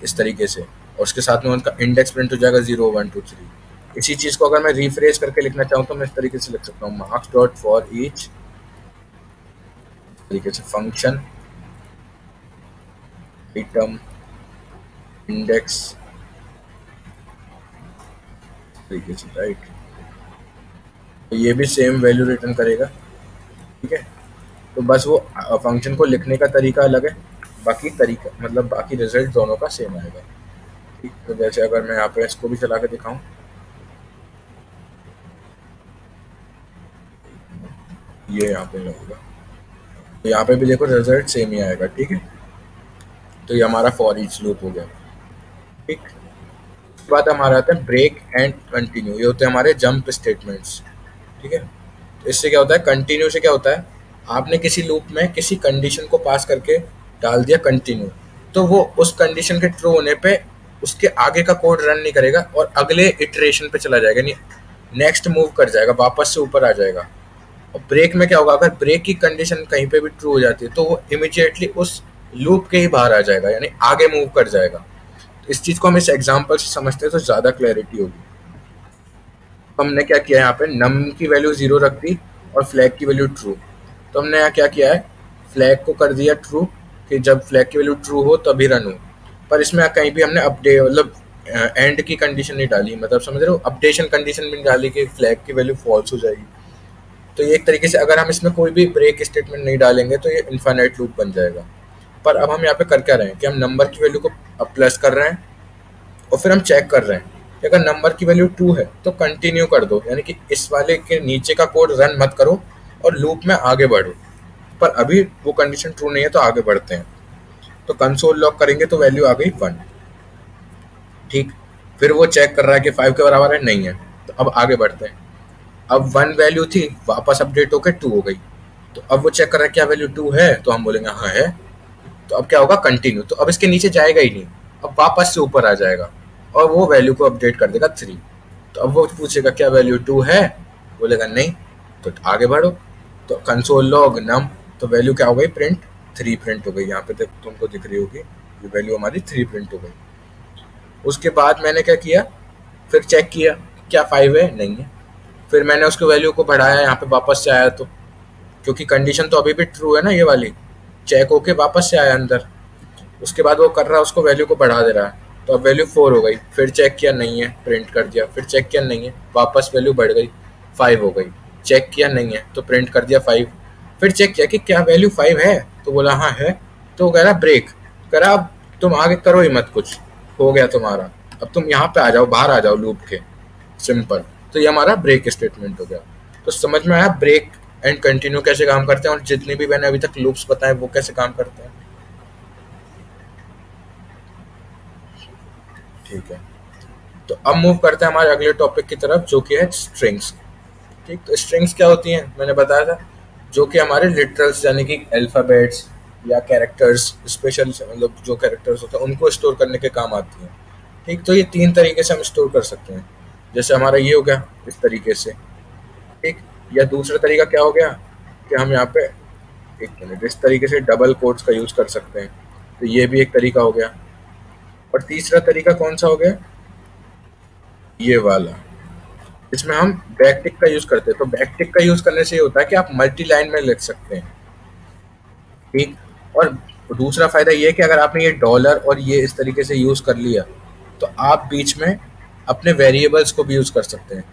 इस तरीके से, और उसके साथ में उनका इंडेक्स प्रिंट हो जाएगा 0 1 2 3। इसी चीज़ को अगर मैं रिफ्रेश करके लिखना चाहूँ तो मैं इस तरीके से लिख सकता हूँ मार्क्स डॉट फॉर ईच तरीके से फंक्शन आइटम इंडेक्स तरीके से, राइट। ये भी सेम वैल्यू रिटर्न करेगा, ठीक है। तो बस वो फंक्शन को लिखने का तरीका अलग है, बाकी तरीका मतलब बाकी रिजल्ट दोनों का सेम आएगा। तो जैसे अगर मैं यहाँ पे इसको भी चला के दिखाऊं, ये यहाँ पे लगेगा, तो यहाँ पे भी देखो रिजल्ट सेम ही आएगा, ठीक है। तो ये हमारा फॉर ईच लूप हो गया, ठीक। उसके बाद हमारा आता है ब्रेक एंड कंटिन्यू। ये होते हैं हमारे जंप स्टेटमेंट्स, ठीक है। तो इससे क्या होता है, कंटिन्यू से क्या होता है, आपने किसी लूप में किसी कंडीशन को पास करके डाल दिया कंटिन्यू, तो वो उस कंडीशन के ट्रू होने पे उसके आगे का कोड रन नहीं करेगा और अगले इटरेशन पे चला जाएगा, यानी नेक्स्ट मूव कर जाएगा, वापस से ऊपर आ जाएगा। और ब्रेक में क्या होगा, अगर ब्रेक की कंडीशन कहीं पे भी ट्रू हो जाती है तो वो इमीडिएटली उस लूप के ही बाहर आ जाएगा, यानी आगे मूव कर जाएगा। तो इस चीज़ को हम इस एग्जाम्पल से समझते हैं तो ज़्यादा क्लैरिटी होगी। तो हमने क्या किया है, यहाँ पे नम की वैल्यू 0 रख दी और फ्लैग की वैल्यू ट्रू। तो हमने यहाँ क्या किया है, फ्लैग को कर दिया ट्रू कि जब फ्लैग की वैल्यू ट्रू हो तभी रन हो, पर इसमें कहीं भी हमने अपडेट मतलब एंड की कंडीशन नहीं डाली, मतलब समझ रहे हो, अपडेशन कंडीशन भी नहीं डाली कि फ्लैग की वैल्यू फॉल्स हो जाएगी। तो ये एक तरीके से अगर हम इसमें कोई भी ब्रेक स्टेटमेंट नहीं डालेंगे तो ये इन्फाइनाइट लूप बन जाएगा। पर अब हम यहाँ पे कर क्या रहे हैं कि हम नंबर की वैल्यू को अब प्लस कर रहे हैं और फिर हम चेक कर रहे हैं कि अगर नंबर की वैल्यू 2 है तो कंटिन्यू कर दो, यानी कि इस वाले के नीचे का कोड रन मत करो और लूप में आगे बढ़ो। पर अभी वो कंडीशन ट्रू नहीं है तो आगे बढ़ते हैं, तो कंसोल लॉग करेंगे तो वैल्यू आ गई 1, ठीक। फिर वो चेक कर रहा है कि 5 के बराबर है, नहीं है, तो अब आगे बढ़ते हैं। अब 1 वैल्यू थी, वापस अपडेट होकर 2 हो गई, तो अब वो चेक कर रहा है क्या वैल्यू 2 है, तो हम बोलेंगे हाँ है। तो अब क्या होगा, कंटिन्यू, तो अब इसके नीचे जाएगा ही नहीं, अब वापस से ऊपर आ जाएगा और वो वैल्यू को अपडेट कर देगा 3। तो अब वो पूछेगा क्या वैल्यू 2 है, बोलेगा नहीं, तो आगे बढ़ो। तो कंसोल लॉग नम, तो वैल्यू क्या हो गई प्रिंट 3 प्रिंट हो गई। यहाँ पे तक तुमको दिख रही होगी ये वैल्यू हमारी 3 प्रिंट हो गई। उसके बाद मैंने क्या किया, फिर चेक किया क्या 5 है, नहीं है, फिर मैंने उसकी वैल्यू को बढ़ाया यहाँ पे वापस से आया, तो क्योंकि कंडीशन तो अभी भी ट्रू है ना ये वाली, चेक होके वापस से आया अंदर। उसके बाद वो कर रहा है, उसको वैल्यू को बढ़ा दे रहा है, तो अब वैल्यू 4 हो गई, फिर चेक किया नहीं है, प्रिंट कर दिया, फिर चेक किया नहीं है, वापस वैल्यू बढ़ गई 5 हो गई, चेक किया नहीं है तो प्रिंट कर दिया 5। फिर चेक किया कि क्या वैल्यू 5 है, तो बोला हाँ है, तो कह रहा ब्रेक, कह रहा अब तुम आगे करो ही मत, कुछ हो गया तुम्हारा, अब तुम यहाँ पे आ जाओ, बाहर आ जाओ लूप के, सिंपल। तो ये हमारा ब्रेक स्टेटमेंट हो गया। तो समझ में आया ब्रेक एंड कंटिन्यू कैसे काम करते हैं, और जितने भी मैंने अभी तक लूप्स बताए वो कैसे काम करते हैं, ठीक है। तो अब मूव करते हैं हमारे अगले टॉपिक की तरफ, जो कि है स्ट्रिंग्स, ठीक। तो स्ट्रिंग्स क्या होती हैं, मैंने बताया था, जो कि हमारे लिटरल्स यानी कि अल्फ़ाबेट्स या कैरेक्टर्स, स्पेशल मतलब जो कैरेक्टर्स होते हैं उनको स्टोर करने के काम आती हैं, ठीक। तो ये 3 तरीके से हम स्टोर कर सकते हैं, जैसे हमारा ये हो गया इस तरीके से, या दूसरा तरीका क्या हो गया कि हम यहाँ पे एक मिनट इस तरीके से डबल कोट्स का यूज़ कर सकते हैं, तो ये भी एक तरीका हो गया। और तीसरा तरीका कौन सा हो गया, ये वाला, इसमें हम बैकटिक का यूज़ करते हैं। तो बैकटिक का यूज़ करने से ये होता है कि आप मल्टी लाइन में लिख सकते हैं, ठीक। और दूसरा फ़ायदा ये है कि अगर आपने ये डॉलर और ये इस तरीके से यूज़ कर लिया तो आप बीच में अपने वेरिएबल्स को भी यूज़ कर सकते हैं।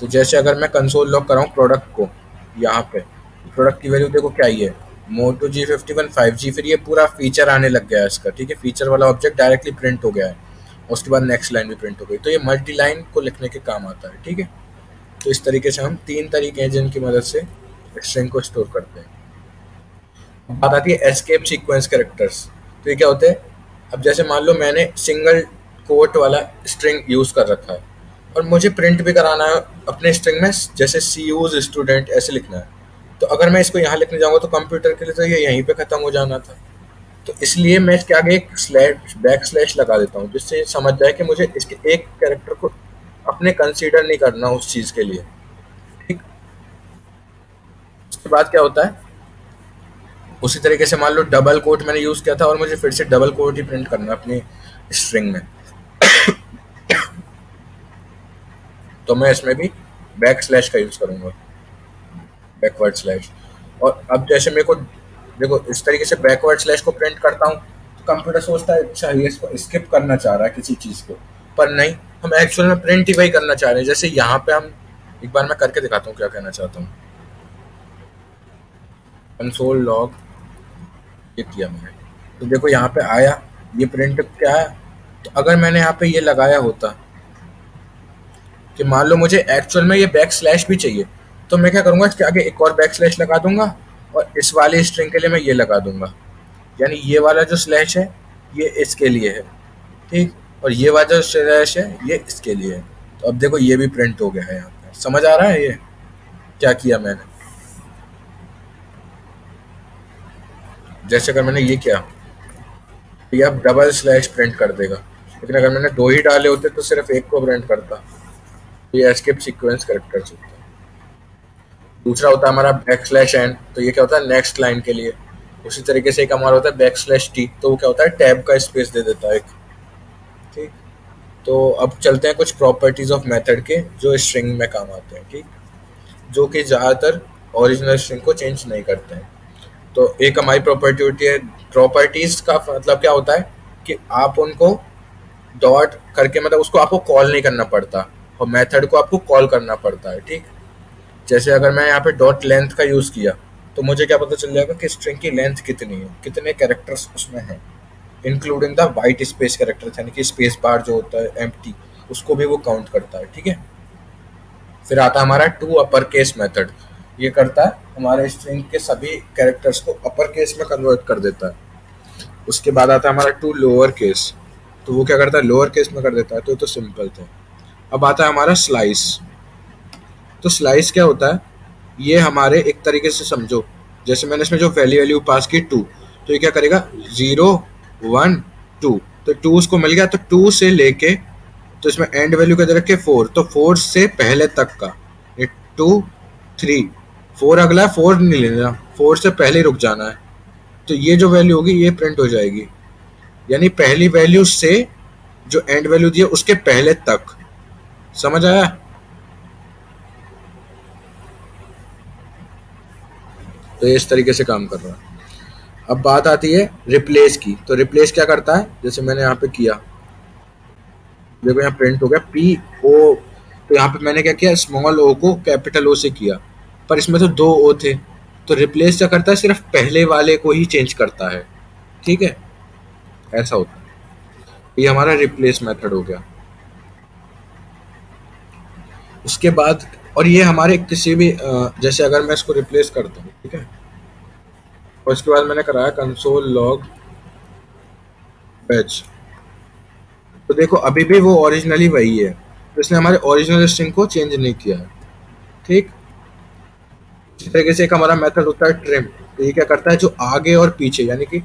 तो जैसे अगर मैं कंसोल लॉग कराऊँ प्रोडक्ट को, यहाँ पे प्रोडक्ट की वैल्यू देखो क्या है, मोटो G51 5G। फिर ये पूरा फीचर आने लग गया है इसका, ठीक है, फीचर वाला ऑब्जेक्ट डायरेक्टली प्रिंट हो गया है, उसके बाद नेक्स्ट लाइन भी प्रिंट हो गई। तो ये मल्टी लाइन को लिखने के काम आता है, ठीक है। तो इस तरीके से हम तीन तरीके हैं जिनकी मदद से स्ट्रिंग को स्टोर करते हैं। बात आती है एस्केप सीक्वेंस कैरेक्टर्स। तो ये क्या होते हैं, अब जैसे मान लो मैंने सिंगल कोट वाला स्ट्रिंग यूज़ कर रखा है और मुझे प्रिंट भी कराना है अपने स्ट्रिंग में, जैसे सी यूज स्टूडेंट ऐसे लिखना है। तो अगर मैं इसको यहाँ लिखने जाऊँगा तो कंप्यूटर के लिए तो ये यहीं पे ख़त्म हो जाना था। तो इसलिए मैं इसके आगे एक स्लैश बैकस्लैश लगा देता हूँ, जिससे समझ जाए कि मुझे इसके एक कैरेक्टर को अपने कंसीडर नहीं करना उस चीज़ के लिए, ठीक। उसके बाद क्या होता है, उसी तरीके से मान लो डबल कोट मैंने यूज़ किया था और मुझे फिर से डबल कोट ही प्रिंट करना है अपने स्ट्रिंग में, तो मैं इसमें भी बैक स्लैश का यूज़ करूँगा, बैकवर्ड स्लैश। और अब जैसे मेरे को देखो इस तरीके से बैकवर्ड स्लैश को प्रिंट करता हूँ तो कंप्यूटर सोचता है अच्छा ये इसको स्किप करना चाह रहा है किसी चीज़ को, पर नहीं, हम एक्चुअल में प्रिंट ही वही करना चाह रहे हैं। जैसे यहाँ पे हम एक बार मैं करके दिखाता हूँ क्या कहना चाहता हूँ। कंसोल लॉग ये किया मैंने, तो देखो यहाँ पे आया ये प्रिंट क्या है। तो अगर मैंने यहाँ पे ये लगाया होता कि मान लो मुझे एक्चुअल में ये बैक स्लैश भी चाहिए, तो मैं क्या करूँगा इसके आगे एक और बैक स्लैश लगा दूंगा और इस वाले स्ट्रिंग के लिए मैं ये लगा दूंगा, यानी ये वाला जो स्लैश है ये इसके लिए है, ठीक, और ये वाला जो स्लैश है ये इसके लिए है। तो अब देखो ये भी प्रिंट हो गया है यहाँ पर, समझ आ रहा है ये क्या किया मैंने। जैसे अगर मैंने ये किया तो ये अब डबल स्लैश प्रिंट कर देगा, लेकिन अगर मैंने दो ही डाले होते तो सिर्फ एक को प्रिंट करता। तो ये एस्केप सीक्वेंस कैरेक्टर्स होता है। दूसरा होता है हमारा बैक स्लैश एन, तो ये क्या होता है नेक्स्ट लाइन के लिए। उसी तरीके से एक हमारा होता है बैक स्लैश टी, तो वो क्या होता है टैब का स्पेस दे देता है एक, ठीक। तो अब चलते हैं कुछ प्रॉपर्टीज़ ऑफ मेथड के जो स्ट्रिंग में काम आते हैं, ठीक, जो कि ज़्यादातर ओरिजिनल स्ट्रिंग को चेंज नहीं करते हैं। तो एक हमारी प्रॉपर्टी होती है, प्रॉपर्टीज़ का मतलब क्या होता है कि आप उनको डॉट करके, मतलब उसको आपको कॉल नहीं करना पड़ता और मेथड को आपको कॉल करना पड़ता है, ठीक। जैसे अगर मैं यहाँ पे डॉट लेंथ का यूज़ किया तो मुझे क्या पता चल जाएगा कि स्ट्रिंग की लेंथ कितनी है, कितने कैरेक्टर्स उसमें हैं, including the white space characters, यानी कि स्पेस बार जो होता है एम्प्टी, उसको भी वो काउंट करता है, ठीक है। फिर आता हमारा टू अपर केस मेथड, ये करता है हमारे स्ट्रिंग के सभी कैरेक्टर्स को अपर केस में कन्वर्ट कर देता है। उसके बाद आता है हमारा टू लोअर केस, तो वो क्या करता है लोअर केस में कर देता है, तो सिंपल था। अब आता है हमारा स्लाइस, तो स्लाइस क्या होता है, ये हमारे एक तरीके से समझो जैसे मैंने इसमें जो वैल्यू पास की टू, तो ये क्या करेगा 0 1 2, तो टू उसको मिल गया, तो टू से लेके, तो इसमें एंड वैल्यू किधर रखे 4, तो 4 से पहले तक का 2 3 4, अगला 4 नहीं लेना, 4 से पहले रुक जाना है। तो ये जो वैल्यू होगी ये प्रिंट हो जाएगी, यानी पहली वैल्यू से जो एंड वैल्यू दी है उसके पहले तक, समझ आया। तो इस तरीके से काम कर रहा है। अब बात आती है रिप्लेस की, तो रिप्लेस क्या करता है, जैसे मैंने यहाँ पे किया, देखो यहाँ प्रिंट हो गया PO, तो यहाँ पे मैंने क्या किया स्मॉल ओ को कैपिटल ओ से किया, पर इसमें तो 2 ओ थे। तो रिप्लेस क्या करता है सिर्फ पहले वाले को ही चेंज करता है, ठीक है, ऐसा होता है। ये हमारा रिप्लेस मेथड हो गया। उसके बाद, और ये हमारे किसी भी जैसे अगर मैं इसको रिप्लेस करता हूँ, ठीक है, और उसके बाद मैंने कराया कंसोल लॉग बैच, तो देखो अभी भी वो ओरिजिनली वही है, तो इसने हमारे ओरिजिनल स्ट्रिंग को चेंज नहीं किया है, ठीक। इस तरीके से एक हमारा मेथड होता है ट्रिम, तो ये क्या करता है जो आगे और पीछे, यानी कि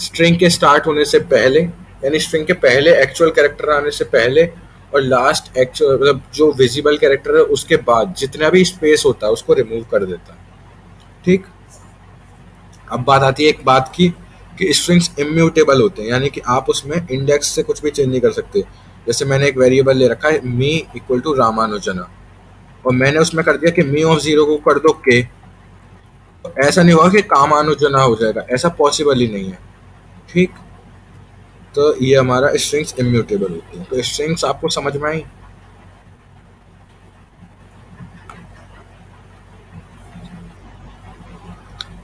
स्ट्रिंग के स्टार्ट होने से पहले, यानी स्ट्रिंग के पहले एक्चुअल कैरेक्टर आने से पहले और लास्ट एक्चुअल मतलब जो विजिबल कैरेक्टर है उसके बाद जितना भी स्पेस होता है उसको रिमूव कर देता है। ठीक, अब बात आती है एक बात की कि स्ट्रिंग्स इम्यूटेबल होते हैं, यानी कि आप उसमें इंडेक्स से कुछ भी चेंज नहीं कर सकते। जैसे मैंने एक वेरिएबल ले रखा है मी इक्वल टू रामानुजना, और मैंने उसमें कर दिया कि मी ऑफ जीरो को कर दो के, तो ऐसा नहीं हुआ कि कामानुजना हो जाएगा, ऐसा पॉसिबल ही नहीं है। ठीक, तो ये हमारा स्ट्रिंग्स इम्यूटेबल होती है। तो स्ट्रिंग्स आपको समझ में आई?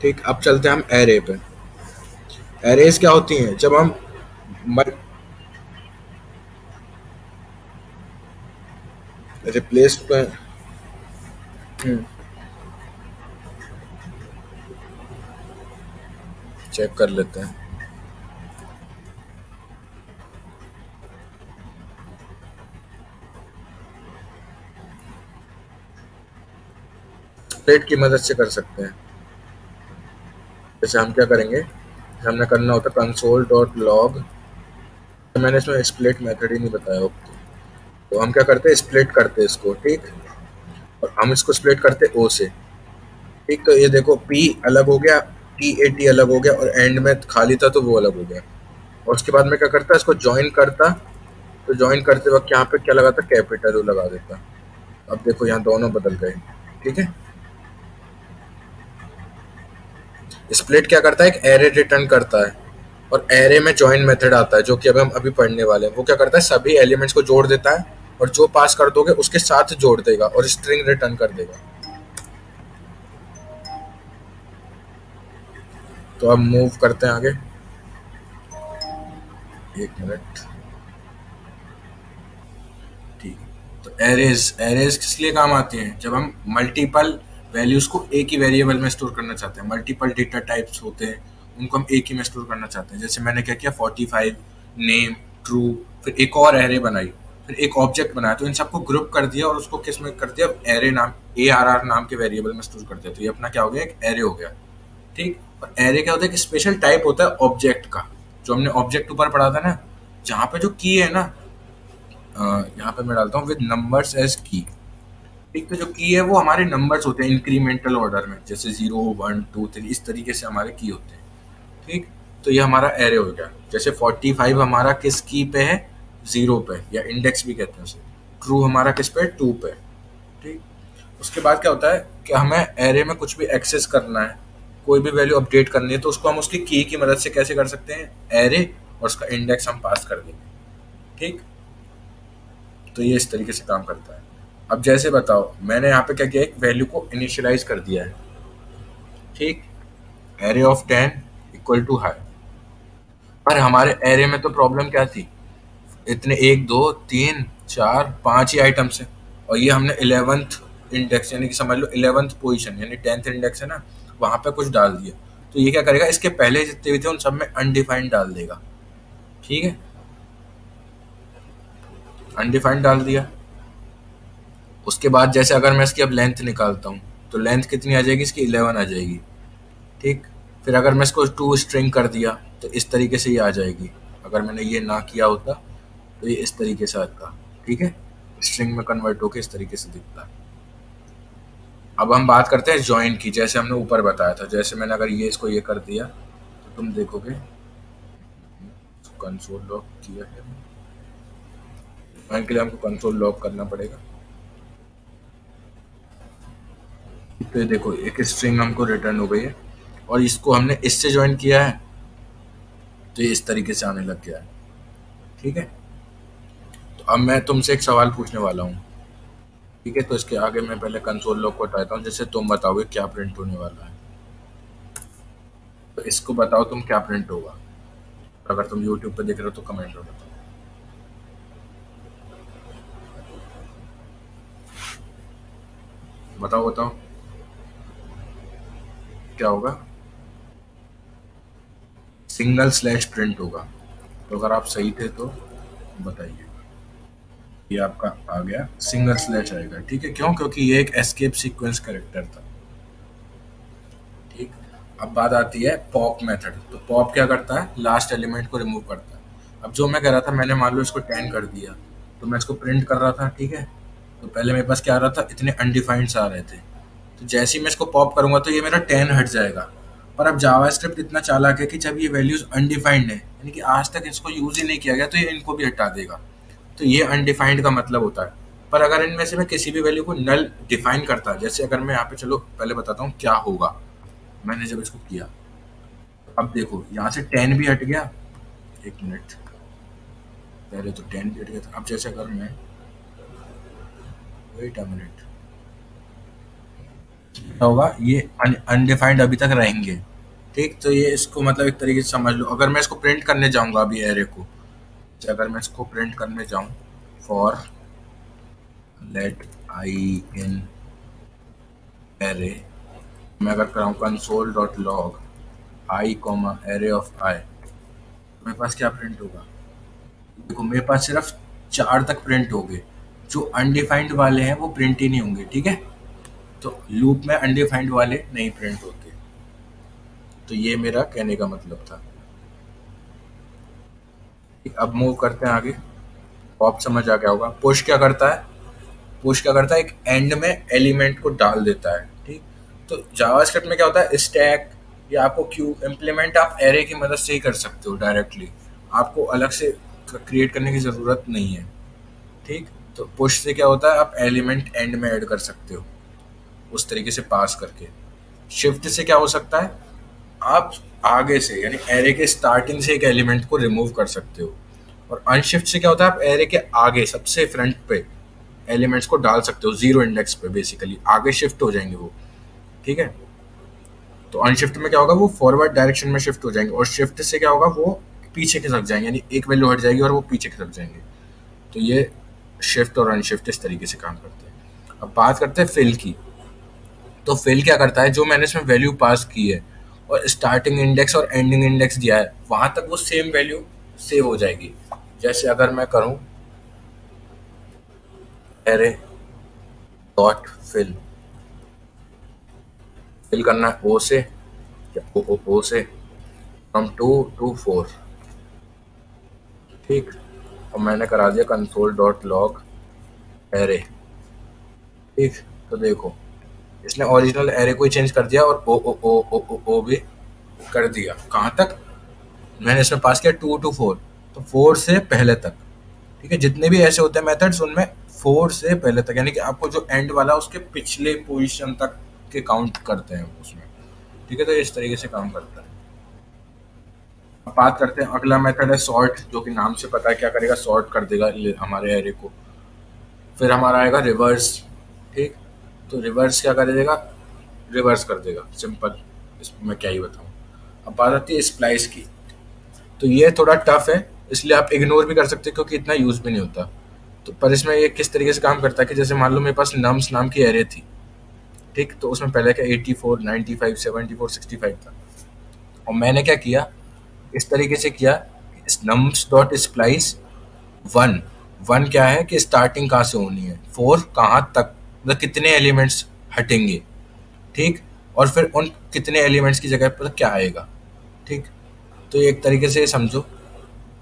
ठीक, अब चलते हैं हम एरे पे। एरेज क्या होती हैं? जब हम रिप्लेस पे चेक कर लेते हैं। रेट की मदद से कर सकते हैं। जैसे हम क्या करेंगे, हमने करना होता कंसोल डॉट लॉग, मैंने इसमें स्प्लिट मेथड ही नहीं बताया आपको, तो हम क्या करते हैं स्प्लिट करते हैं इसको। ठीक, और हम इसको स्प्लिट करते ओ से। ठीक, तो ये देखो पी अलग हो गया, टी अलग हो गया, और एंड में खाली था तो वो अलग हो गया। और उसके बाद में क्या करता, इसको ज्वाइन करता, तो ज्वाइन करते वक्त यहाँ पे क्या लगाता, कैपिटल वो लगा देता। अब देखो यहाँ दोनों बदल गए। ठीक है, स्प्लिट क्या करता है, एक एरे रिटर्न करता है, और एरे में ज्वाइन मेथड आता है जो कि अभी हम अभी पढ़ने वाले हैं। वो क्या करता है, सभी एलिमेंट्स को जोड़ देता है, और जो पास कर दोगे उसके साथ जोड़ देगा और स्ट्रिंग रिटर्न कर देगा। तो अब मूव करते हैं आगे, एक मिनट। ठीक, तो एरेज किस लिए काम आती हैं? जब हम मल्टीपल वैल्यूज़ को एक ही वेरिएबल में स्टोर करना चाहते हैं, मल्टीपल डेटा टाइप्स होते हैं उनको हम एक ही में स्टोर करना चाहते हैं। जैसे मैंने क्या किया, 45 नेम ट्रू, फिर एक और एरे बनाई, फिर एक ऑब्जेक्ट बनाया, तो इन सबको ग्रुप कर दिया और उसको किस में कर दिया, एरे नाम ARR नाम के वेरिएबल में स्टोर कर दिया। तो ये अपना क्या हो गया, एक एरे हो गया। ठीक, और एरे क्या होता है, एक स्पेशल टाइप होता है ऑब्जेक्ट का, जो हमने ऑब्जेक्ट ऊपर पढ़ा था ना, जहाँ पर जो की है ना, यहाँ पर मैं डालता हूँ विद नंबर्स एज की। ठीक, तो जो की है वो हमारे नंबर्स होते हैं इंक्रीमेंटल ऑर्डर में, जैसे 0, 1, 2, 3 इस तरीके से हमारे की होते हैं। ठीक, तो ये हमारा एरे हो गया। जैसे 45 हमारा किस की पे है, 0 पे, या इंडेक्स भी कहते हैं उसे। ट्रू हमारा किस पे, 2 पे। ठीक, उसके बाद क्या होता है कि हमें एरे में कुछ भी एक्सेस करना है, कोई भी वैल्यू अपडेट करनी है, तो उसको हम उसकी की मदद से कैसे कर सकते हैं, एरे और उसका इंडेक्स हम पास कर देंगे। ठीक, तो ये इस तरीके से काम करता है। अब जैसे बताओ, मैंने यहाँ पे क्या किया, एक वैल्यू को इनिशियलाइज कर दिया है। ठीक, array of 10 equal to hi, पर हमारे एरे में तो प्रॉब्लम क्या थी, इतने 1, 2, 3, 4, 5 ही आइटम्स हैं, और ये हमने 11th इंडेक्स, यानी कि समझ लो 11th पोजीशन, यानी 10th इंडेक्स है ना, वहाँ पे कुछ डाल दिया। तो ये क्या करेगा, इसके पहले जितने भी थे उन सब में अनडिफाइंड डाल देगा। ठीक है, अनडिफाइंड डाल दिया। उसके बाद जैसे अगर मैं इसकी अब लेंथ निकालता हूँ, तो लेंथ कितनी आ जाएगी इसकी, 11 आ जाएगी। ठीक, फिर अगर मैं इसको 2 स्ट्रिंग कर दिया तो इस तरीके से ये आ जाएगी। अगर मैंने ये ना किया होता तो ये इस तरीके से आता। ठीक है, स्ट्रिंग में कन्वर्ट होकर इस तरीके से दिखता। अब हम बात करते हैं ज्वाइन की, जैसे हमने ऊपर बताया था। जैसे मैंने अगर ये इसको ये कर दिया तो तुम देखोगे, कंसोल लॉक किया है, ज्वाइन के लिए हमको कंसोल लॉक करना पड़ेगा। तो ये देखो एक स्ट्रिंग हमको रिटर्न हो गई है, और इसको हमने इससे ज्वाइन किया है, तो ये इस तरीके से आने लग गया है। ठीक है, तो अब मैं तुमसे एक सवाल पूछने वाला हूँ। ठीक है, तो इसके आगे मैं पहले कंसोल लॉग को हटाता हूँ। जैसे तुम बताओगे क्या प्रिंट होने वाला है, तो इसको बताओ तुम क्या प्रिंट होगा। अगर तुम यूट्यूब पर देख रहे हो तो कमेंट में बताओ। बताओ क्या होगा, सिंगल स्लैश प्रिंट होगा। तो अगर आप सही थे तो बताइए। ये आपका आ गया, सिंगल स्लैश आएगा। ठीक है, क्यों? क्योंकि ये एक एस्केप सीक्वेंस कैरेक्टर था। ठीक, अब बात आती है पॉप मेथड। तो पॉप क्या करता है, लास्ट एलिमेंट को रिमूव करता है। अब जो मैं कह रहा था, मैंने मान लो इसको 10 कर दिया, तो मैं इसको प्रिंट कर रहा था, ठीक है। तो पहले मेरे पास क्या आ रहा था, इतने अनडिफाइंड्स आ रहे थे। तो जैसे ही मैं इसको पॉप करूँगा तो ये मेरा 10 हट जाएगा। पर अब जावास्क्रिप्ट इतना चालाक है कि जब ये वैल्यूज़ अनडिफाइंड है, यानी कि आज तक इसको यूज़ ही नहीं किया गया, तो ये इनको भी हटा देगा। तो ये अनडिफाइंड का मतलब होता है। पर अगर इनमें से मैं किसी भी वैल्यू को नल डिफाइन करता, जैसे अगर मैं यहाँ पे, चलो पहले बताता हूँ क्या होगा। मैंने जब इसको किया, अब देखो यहाँ से 10 भी हट गया, एक मिनट, पहले तो 10 भी हट गया था। अब जैसे अगर मैं, वेट अ मिनट, क्या होगा, ये अनडिफाइंड अभी तक रहेंगे, ठीक। तो ये इसको मतलब एक तरीके से समझ लो। अगर मैं इसको प्रिंट करने जाऊँगा अभी एरे को, अगर मैं इसको प्रिंट करने जाऊँ for let I in array, मैं अगर कराऊँ console dot log I comma array of I, मेरे पास क्या प्रिंट होगा। देखो मेरे पास सिर्फ 4 तक प्रिंट हो गए, जो अनडिफाइंड वाले हैं वो प्रिंट ही नहीं होंगे, ठीक है। तो लूप में अनडिफाइंड वाले नहीं प्रिंट होते। तो ये मेरा कहने का मतलब था। अब मूव करते हैं आगे। पॉप समझ आ गया होगा। पुश क्या करता है, पुश क्या करता है, एक एंड में एलिमेंट को डाल देता है, ठीक। तो जावास्क्रिप्ट में क्या होता है, स्टैक या आपको क्यू इम्प्लीमेंट आप एरे की मदद से ही कर सकते हो डायरेक्टली, आपको अलग से क्रिएट करने की ज़रूरत नहीं है, ठीक। तो पुश से क्या होता है, आप एलिमेंट एंड में ऐड कर सकते हो उस तरीके से पास करके। शिफ्ट से क्या हो सकता है, आप आगे से यानी एरे के स्टार्टिंग से एक एलिमेंट को रिमूव कर सकते हो। और अनशिफ्ट से क्या होता है, आप एरे के आगे सबसे फ्रंट पे एलिमेंट्स को डाल सकते हो, जीरो इंडेक्स पे, बेसिकली आगे शिफ्ट हो जाएंगे वो, ठीक है। तो अनशिफ्ट में क्या होगा, वो फॉरवर्ड डायरेक्शन में शिफ्ट हो जाएंगे। और शिफ्ट से क्या होगा, वो पीछे खिसक जाएंगे, यानी एक वैल्यू हट जाएगी और वो पीछे खिसक जाएंगे। तो ये शिफ्ट और अनशिफ्ट इस तरीके से काम करते हैं। अब बात करते हैं फिल की। तो फिल क्या करता है, जो मैंने इसमें वैल्यू पास की है और स्टार्टिंग इंडेक्स और एंडिंग इंडेक्स दिया है, वहाँ तक वो सेम वैल्यू सेव हो जाएगी। जैसे अगर मैं करूँ एरे डॉट फिल, फिल करना है ओ से, ओ से फ्रॉम 2 to 4, ठीक। और मैंने करा दिया कंसोल डॉट लॉग एरे, ठीक। तो देखो इसने ओरिजिनल एरे को ही चेंज कर दिया और ओ ओ ओ ओ ओ ओ भी कर दिया। कहाँ तक, मैंने इसमें पास किया 2 to 4, तो 4 से पहले तक, ठीक है। जितने भी ऐसे होते हैं मेथड्स, उनमें 4 से पहले तक, यानी कि आपको जो एंड वाला उसके पिछले पोजीशन तक के काउंट करते हैं उसमें, ठीक है। तो इस तरीके से काम करता है। अब बात करते हैं, अगला मेथड है सॉर्ट, जो कि नाम से पता है क्या करेगा, सॉर्ट कर देगा हमारे एरे को। फिर हमारा आएगा रिवर्स, ठीक। तो रिवर्स क्या कर देगा, रिवर्स कर देगा, सिंपल, इसमें क्या ही बताऊँ। अब बात आती है स्प्लाइस की। तो ये थोड़ा टफ है, इसलिए आप इग्नोर भी कर सकते हो क्योंकि इतना यूज़ भी नहीं होता। तो पर इसमें ये किस तरीके से काम करता है कि जैसे मान लो मेरे पास नम्स नाम की एरे थी, ठीक। तो उसमें पहले क्या 84, 95, 74, 65 था। और मैंने क्या किया, इस तरीके से किया, नम्स डॉट स्प्लाइस 1 क्या है कि स्टार्टिंग कहाँ से होनी है, 4 कहाँ तक, मतलब कितने एलिमेंट्स हटेंगे, ठीक। और फिर उन कितने एलिमेंट्स की जगह पर क्या आएगा, ठीक। तो एक तरीके से समझो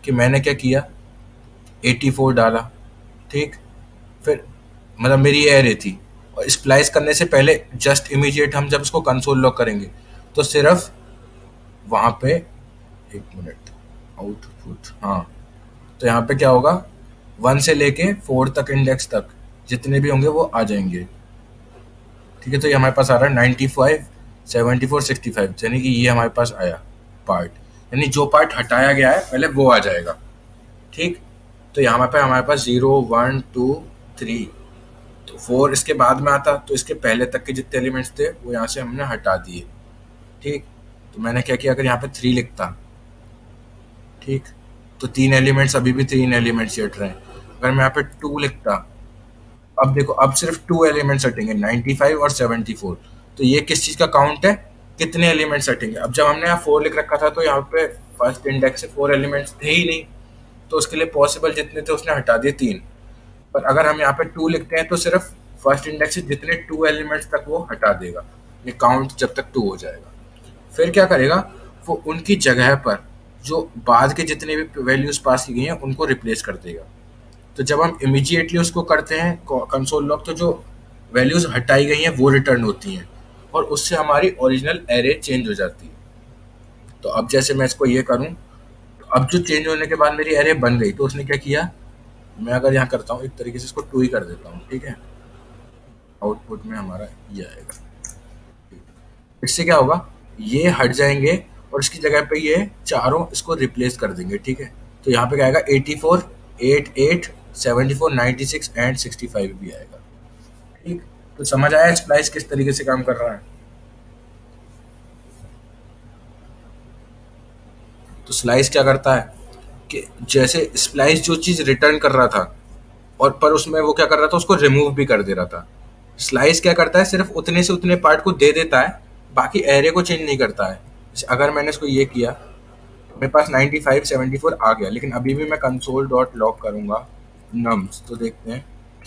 कि मैंने क्या किया, 84 डाला, ठीक। फिर मतलब मेरी एरे थी, और स्प्लाइस करने से पहले जस्ट इमीडिएट हम जब इसको कंसोल लॉग करेंगे तो सिर्फ वहाँ पे, एक मिनट, आउटपुट, हाँ। तो यहाँ पे क्या होगा, 1 से लेके 4 तक इंडेक्स तक जितने भी होंगे वो आ जाएंगे, ठीक है। तो ये हमारे पास आ रहा है 95, 74, 65, यानी कि ये हमारे पास आया पार्ट, यानी जो पार्ट हटाया गया है पहले वो आ जाएगा, ठीक। तो यहाँ पे हमारे पास 0, 1, 2, 3, तो 4 इसके बाद में आता, तो इसके पहले तक के जितने एलिमेंट्स थे वो यहाँ से हमने हटा दिए, ठीक। तो मैंने क्या किया, अगर यहाँ पे 3 लिखता, ठीक, तो 3 एलिमेंट्स, अभी भी 3 एलिमेंट्स हट रहे हैं। अगर मैं यहाँ पे 2 लिखता, अब देखो अब सिर्फ 2 एलिमेंट्स हटेंगे, 95 और 74। तो ये किस चीज़ का काउंट है, कितने एलिमेंट्स हटेंगे। अब जब हमने यहाँ 4 लिख रखा था तो यहाँ पे फर्स्ट इंडेक्स से 4 एलिमेंट्स थे ही नहीं, तो उसके लिए पॉसिबल जितने थे उसने हटा दिए 3। पर अगर हम यहाँ पे 2 लिखते हैं तो सिर्फ फर्स्ट इंडेक्स से जितने 2 एलिमेंट्स तक वो हटा देगा, ये काउंट जब तक 2 हो जाएगा। फिर क्या करेगा, वो उनकी जगह पर जो बाद के जितने भी वैल्यूज़ पास की गई हैं उनको रिप्लेस कर देगा। तो जब हम इमीडिएटली उसको करते हैं कंसोल लॉग, तो जो वैल्यूज हटाई गई हैं वो रिटर्न होती हैं और उससे हमारी ओरिजिनल एरे चेंज हो जाती है। तो अब जैसे मैं इसको ये करूं, तो अब जो चेंज होने के बाद मेरी एरे बन गई, तो उसने क्या किया, मैं अगर यहाँ करता हूँ एक तरीके से इसको 2 ही कर देता हूँ, ठीक है, आउटपुट में हमारा ये आएगा। इससे क्या होगा, ये हट जाएंगे और इसकी जगह पे ये चारों इसको रिप्लेस कर देंगे, ठीक है। तो यहाँ पे क्या आएगा 84, 88, 74, 96 एंड 65 भी आएगा, ठीक। तो समझ आया स्प्लाइस किस तरीके से काम कर रहा है। तो स्लाइस क्या करता है कि जैसे स्प्लाइस जो चीज़ रिटर्न कर रहा था और पर उसमें वो क्या कर रहा था, उसको रिमूव भी कर दे रहा था। स्लाइस क्या करता है, सिर्फ उतने से उतने पार्ट को दे देता है, बाकी एरे को चेंज नहीं करता है। जैसे अगर मैंने इसको ये किया, मेरे पास 95, 74 आ गया, लेकिन अभी भी मैं कंसोल डॉट लॉग करूँगा नम्स, तो देखते हैं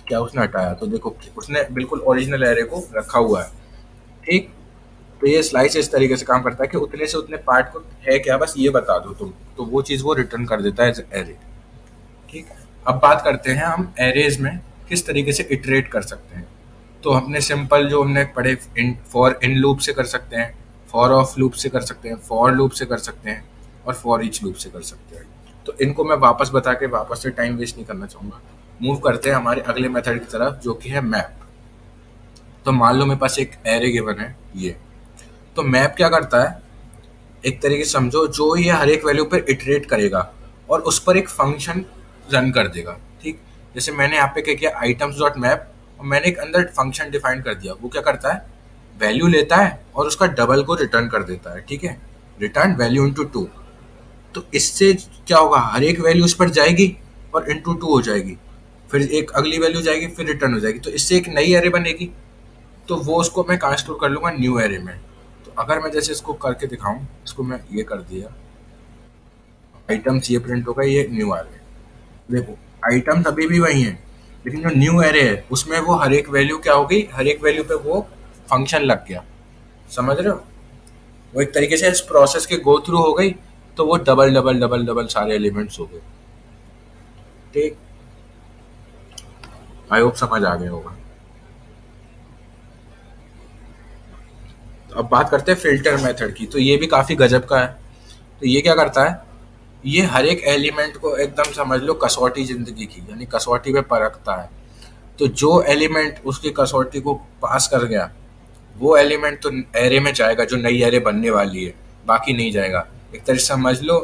क्या उसने हटाया। तो देखो उसने बिल्कुल ओरिजिनल एरे को रखा हुआ है, ठीक। तो ये स्लाइस इस तरीके से काम करता है कि उतने से उतने पार्ट को है क्या, बस ये बता दो तुम, तो वो चीज़ वो रिटर्न कर देता है एरे, ठीक। अब बात करते हैं हम एरेज में किस तरीके से इटरेट कर सकते हैं। तो हमने सिंपल जो हमने पढ़े फॉर इन लूप से कर सकते हैं, फॉर ऑफ लूप से कर सकते हैं, फॉर लूप से कर सकते हैं और फॉर ईच लूप से कर सकते हैं। तो इनको मैं वापस बता के वापस से टाइम वेस्ट नहीं करना चाहूँगा, मूव करते हैं हमारे अगले मेथड की तरफ जो कि है मैप। तो मान लो मेरे पास एक एरे गिवन है ये, तो मैप क्या करता है, एक तरीके से समझो जो ये हर एक वैल्यू पर इटरेट करेगा और उस पर एक फंक्शन रन कर देगा, ठीक। जैसे मैंने यहाँ पे क्या किया, आइटम्स डॉट मैप, और मैंने एक अंदर फंक्शन डिफाइन कर दिया। वो क्या करता है, वैल्यू लेता है और उसका डबल को रिटर्न कर देता है, ठीक है, रिटर्न वैल्यू इंटू 2। तो इससे क्या होगा, हर एक वैल्यू उस पर जाएगी और इंटू 2 हो जाएगी, फिर एक अगली वैल्यू जाएगी, फिर रिटर्न हो जाएगी। तो इससे एक नई एरे बनेगी, तो वो उसको मैं कहाँ स्टोर कर लूँगा, न्यू एरे में। तो अगर मैं जैसे इसको करके दिखाऊँ, इसको मैं ये कर दिया, आइटम्स ये प्रिंट होगा, ये न्यू एरे। देखो आइटम्स अभी भी वही हैं, लेकिन जो न्यू एरे है उसमें वो हर एक वैल्यू क्या हो गई, हर एक वैल्यू पे वो फंक्शन लग गया, समझ रहे हो। वो एक तरीके से इस प्रोसेस के गो थ्रू हो गई, तो वो डबल डबल डबल डबल सारे एलिमेंट्स हो गए, ठीक। आई होप समझ आ गया होगा। तो अब बात करते हैं फिल्टर मेथड की। तो ये भी काफ़ी गजब का है। तो ये क्या करता है, ये हर एक एलिमेंट को एकदम समझ लो कसौटी ज़िंदगी की, यानी कसौटी पे परखता है। तो जो एलिमेंट उसकी कसौटी को पास कर गया वो एलिमेंट तो एरे में जाएगा जो नई एरे बनने वाली है, बाकी नहीं जाएगा। एक तरीके से समझ लो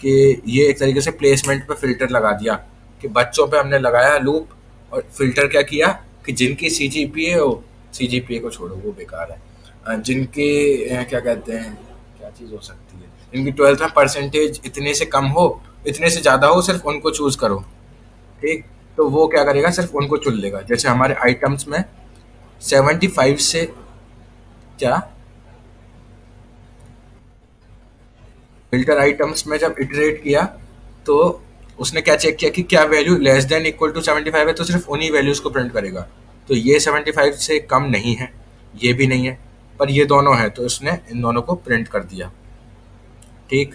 कि ये एक तरीके से प्लेसमेंट पे फिल्टर लगा दिया कि बच्चों पे हमने लगाया लूप और फिल्टर क्या किया कि जिनकी CGPA हो, CGPA को छोड़ो वो बेकार है, जिनके क्या कहते हैं, क्या चीज़ हो सकती है, इनकी 12th में परसेंटेज इतने से कम हो, इतने से ज़्यादा हो, सिर्फ उनको चूज़ करो, ठीक। तो वो क्या करेगा, सिर्फ उनको चुन लेगा। जैसे हमारे आइटम्स में 75 से क्या, फिल्टर आइटम्स में जब इटरेट किया तो उसने क्या चेक किया कि क्या value less than equal to 75 है, तो सिर्फ उन्हीं वैल्यूज़ को प्रिंट करेगा। तो ये 75 से कम नहीं है, ये भी नहीं है, पर ये दोनों है, तो उसने इन दोनों को प्रिंट कर दिया, ठीक।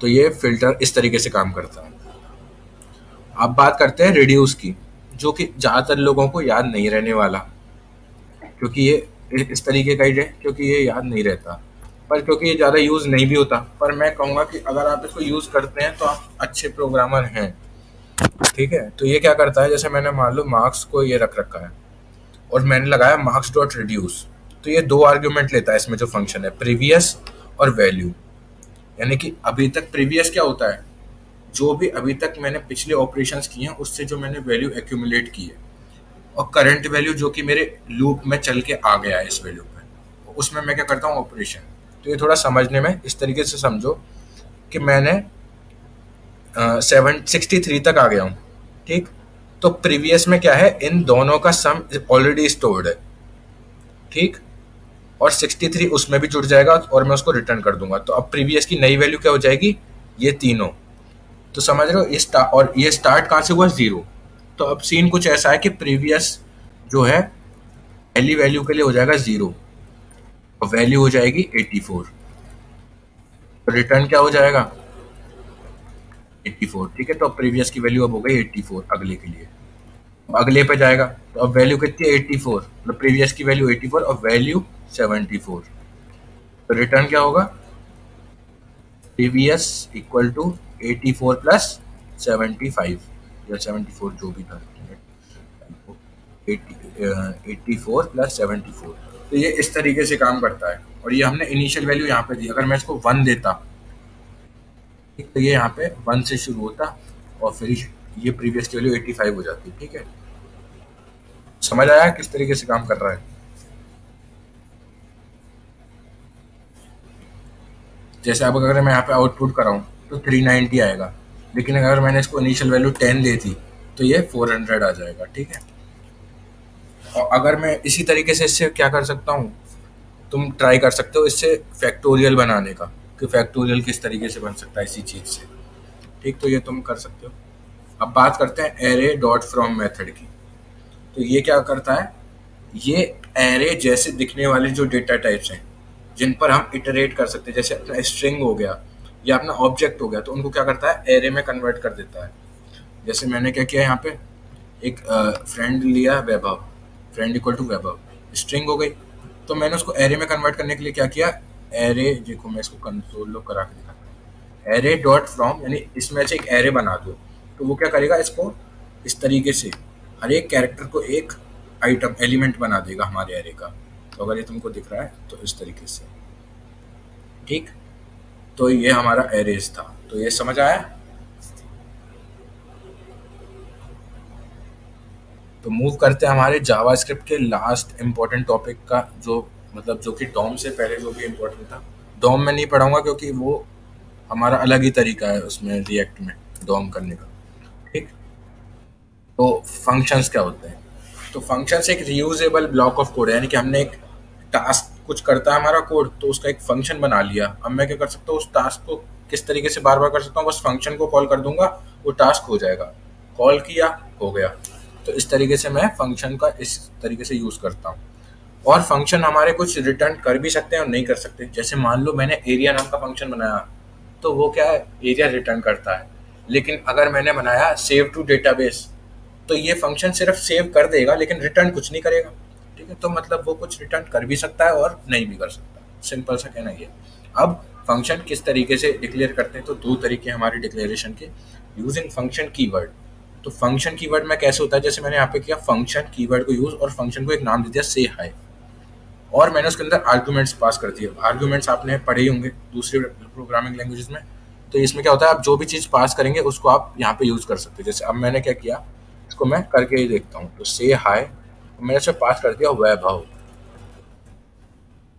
तो ये फिल्टर इस तरीके से काम करता है। अब बात करते हैं रिड्यूस की, जो कि ज़्यादातर लोगों को याद नहीं रहने वाला, क्योंकि ये इस तरीके का ही है, क्योंकि ये याद नहीं रहता, पर क्योंकि ये ज़्यादा यूज़ नहीं भी होता, पर मैं कहूँगा कि अगर आप इसको यूज़ करते हैं तो आप अच्छे प्रोग्रामर हैं, ठीक है। तो ये क्या करता है, जैसे मैंने मान लो मार्क्स को ये रख रखा है और मैंने लगाया मार्क्स डॉट रिड्यूस। तो ये 2 आर्ग्यूमेंट लेता है इसमें, जो फंक्शन है प्रीवियस और वैल्यू, यानी कि अभी तक प्रीवियस क्या होता है, जो भी अभी तक मैंने पिछले ऑपरेशंस किए हैं उससे जो मैंने वैल्यू एक्यूमुलेट की है, और करंट वैल्यू जो कि मेरे लूप में चल के आ गया है इस वैल्यू पर, उसमें मैं क्या करता हूँ ऑपरेशन। तो ये थोड़ा समझने में इस तरीके से समझो कि मैंने 763 तक आ गया हूँ, ठीक। तो प्रीवियस में क्या है, इन दोनों का सम ऑलरेडी स्टोर्ड है, ठीक, और 63 उसमें भी जुड़ जाएगा और मैं उसको रिटर्न कर दूंगा। तो अब प्रीवियस की नई वैल्यू क्या हो जाएगी, ये तीनों, तो समझ रहे हो। ये और ये स्टार्ट कहाँ से हुआ, 0। तो अब सीन कुछ ऐसा है कि प्रीवियस जो है पहली वैल्यू के लिए हो जाएगा 0 और वैल्यू हो जाएगी 84, तो रिटर्न क्या हो जाएगा 84, ठीक है। तो अब प्रीवियस की वैल्यू अब हो गई 84 अगले के लिए, अगले पे जाएगा तो अब वैल्यू कितनी है 84, मतलब प्रीवियस की वैल्यू 84 और वैल्यू 74। तो रिटर्न क्या होगा, प्रीवियस इक्वल टू 84 प्लस 75 या 74 जो भी था, 84 प्लस 74। तो ये इस तरीके से काम करता है। और ये हमने इनिशियल वैल्यू यहाँ पे दी, अगर मैं इसको 1 देता तो ये यहाँ पे 1 से शुरू होता और फिर ये प्रीवियस वैल्यू 85 हो जाती, ठीक है। समझ आया किस तरीके से काम कर रहा है। जैसे अब अगर मैं यहाँ पे आउटपुट कराऊँ तो 390 आएगा, लेकिन अगर मैंने इसको इनिशियल वैल्यू 10 दे दी तो ये 400 आ जाएगा, ठीक है। और अगर मैं इसी तरीके से इससे क्या कर सकता हूँ, तुम ट्राई कर सकते हो इससे फैक्टोरियल बनाने का, कि फैक्टोरियल किस तरीके से बन सकता है इसी चीज़ से, ठीक। तो ये तुम कर सकते हो। अब बात करते हैं एरे डॉट फ्रॉम मेथड की। तो ये क्या करता है, ये एरे जैसे दिखने वाले जो डेटा टाइप्स हैं जिन पर हम इटरेट कर सकते हैं, जैसे अपना स्ट्रिंग हो गया या अपना ऑब्जेक्ट हो गया, तो उनको क्या करता है एरे में कन्वर्ट कर देता है। जैसे मैंने क्या किया यहाँ पे, एक फ्रेंड लिया Vaibhav, friend equal to Vaibhav string हो गई, तो मैंने उसको एरे में कन्वर्ट करने के लिए क्या किया, एरे देखो मैं इसको कंसोल लो करा के दिखाता हूँ, एरे डॉट फ्रॉम यानी इसमें से एक एरे बना दो। तो वो क्या करेगा, इसको इस तरीके से हर एक कैरेक्टर को एक आइटम एलिमेंट बना देगा हमारे एरे का। तो अगर ये तुमको दिख रहा है तो इस तरीके से, ठीक। तो ये हमारा एरेज था। तो ये समझ आया। तो मूव करते हैं हमारे जावास्क्रिप्ट के लास्ट इम्पोर्टेंट टॉपिक का, जो मतलब जो कि डॉम से पहले जो भी इम्पोर्टेंट था। डॉम में नहीं पढ़ाऊँगा क्योंकि वो हमारा अलग ही तरीका है उसमें, रिएक्ट में डॉम करने का, ठीक। तो फंक्शंस क्या होते हैं, तो फंक्शंस एक रीयूजेबल ब्लॉक ऑफ कोड है, यानी कि हमने एक टास्क कुछ करता है हमारा कोड, तो उसका एक फंक्शन बना लिया। अब मैं क्या कर सकता हूँ, उस टास्क को किस तरीके से बार बार कर सकता हूँ, बस फंक्शन को कॉल कर दूंगा, वो टास्क हो जाएगा, कॉल किया हो गया। तो इस तरीके से मैं फंक्शन का इस तरीके से यूज़ करता हूँ। और फंक्शन हमारे कुछ रिटर्न कर भी सकते हैं और नहीं कर सकते। जैसे मान लो मैंने एरिया नाम का फंक्शन बनाया, तो वो क्या है, एरिया रिटर्न करता है। लेकिन अगर मैंने बनाया सेव टू डेटाबेस, तो ये फंक्शन सिर्फ सेव कर देगा लेकिन रिटर्न कुछ नहीं करेगा, ठीक है। तो मतलब वो कुछ रिटर्न कर भी सकता है और नहीं भी कर सकता, सिंपल सा कहना ये। अब फंक्शन किस तरीके से डिक्लेयर करते हैं, तो दो तरीके हमारे डिक्लेरेशन के, यूजिंग फंक्शन कीवर्ड। तो फंक्शन कीवर्ड में कैसे होता है, जैसे मैंने यहाँ पे किया फंक्शन कीवर्ड को यूज़ और फंक्शन को एक नाम दे दिया से हाई, और मैंने उसके अंदर आर्गूमेंट्स पास कर दिए। आर्गूमेंट्स आपने पढ़े ही होंगे दूसरे प्रोग्रामिंग लैंग्वेज में। तो इसमें क्या होता है, आप जो भी चीज़ पास करेंगे उसको आप यहाँ पे यूज़ कर सकते हो। जैसे अब मैंने क्या किया, इसको मैं करके ही देखता हूँ। तो से हाय मैंने इसे पास कर दिया वैभव,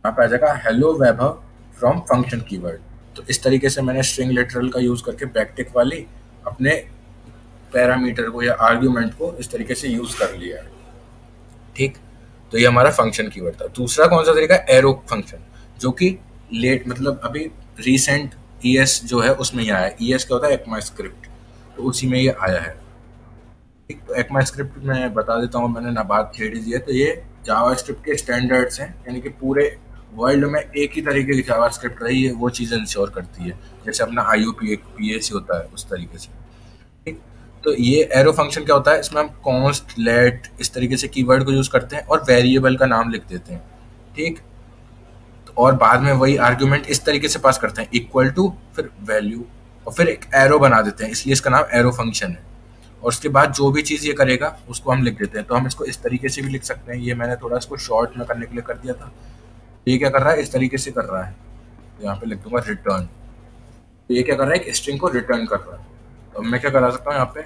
यहाँ पे आ जाएगा hello Vaibhav from function keyword. तो इस तरीके से मैंने स्ट्रिंग लिटरल का यूज़ करके बैकटिक वाली अपने पैरामीटर को या आर्ग्यूमेंट को इस तरीके से यूज़ कर लिया, ठीक। तो ये हमारा फंक्शन कीवर्ड था। दूसरा कौन सा तरीका, एरो फंक्शन, जो कि लेट मतलब अभी रिसेंट ES जो है उसमें ही आया है। ES क्या होता है, ECMAScript, तो उसी में ये आया है, ठीक। तो ECMAScript में बता देता हूँ, मैंने ना बात छेड़ दी है। तो ये जावास्क्रिप्ट के स्टैंडर्ड्स हैं, यानी कि पूरे वर्ल्ड में एक ही तरीके की जावास्क्रिप्ट रही है, वो चीज़ें इंश्योर करती है। जैसे अपना IOPAC होता है उस तरीके से, ठीक। तो ये एरो फंक्शन क्या होता है, इसमें हम कॉन्स्ट लेट इस तरीके से कीवर्ड को यूज़ करते हैं और वेरिएबल का नाम लिख देते हैं, ठीक। और बाद में वही आर्ग्यूमेंट इस तरीके से पास करते हैं, इक्वल टू फिर वैल्यू और फिर एक एरो बना देते हैं, इसलिए इसका नाम एरो फंक्शन है। और उसके बाद जो भी चीज़ ये करेगा उसको हम लिख देते हैं। तो हम इसको इस तरीके से भी लिख सकते हैं, ये मैंने थोड़ा इसको शॉर्ट में करने के लिए कर दिया था। ये क्या कर रहा है, इस तरीके से कर रहा है, यहाँ पे लिख दूंगा रिटर्न। तो ये क्या कर रहा है, एक स्ट्रिंग को रिटर्न कर रहा है। तो मैं क्या करा सकता हूँ यहाँ पर,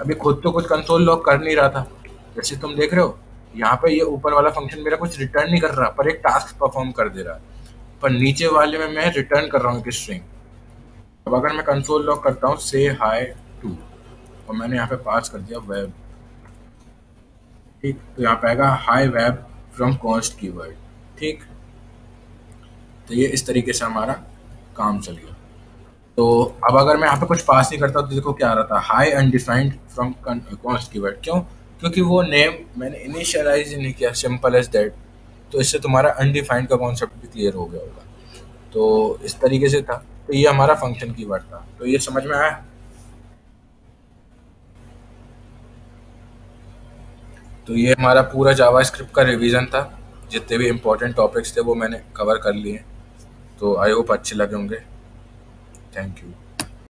अभी खुद तो कुछ कंसोल लॉग कर नहीं रहा था, जैसे तुम देख रहे हो यहाँ पे, ये ऊपर वाला फंक्शन मेरा कुछ रिटर्न नहीं कर रहा पर एक टास्क परफॉर्म कर दे रहा है, पर नीचे वाले में मैं रिटर्न कर रहा हूँ एक स्ट्रिंग। अब अगर मैं कंसोल लॉग करता हूँ से हाई टू, और मैंने यहाँ पे पास कर दिया वेब, ठीक। तो यहाँ पे आएगा hi web from const keyword, ठीक। तो ये इस तरीके से हमारा काम चल गया। तो अब अगर मैं यहाँ पे कुछ पास नहीं करता तो देखो क्या आ रहा था, hi undefined from const keyword. क्यों, क्योंकि वो नेम मैंने इनिशियलाइज नहीं किया, सिंपल एज दैट। तो इससे तुम्हारा अनडिफाइंड का कॉन्सेप्ट भी क्लियर हो गया होगा। तो इस तरीके से था। तो ये हमारा फंक्शन कीवर्ड था। तो ये समझ में आया। तो ये हमारा पूरा जावास्क्रिप्ट का रिवीजन था। जितने भी इम्पोर्टेंट टॉपिक्स थे वो मैंने कवर कर लिए। तो आई होप अच्छे लगे होंगे। Thank you.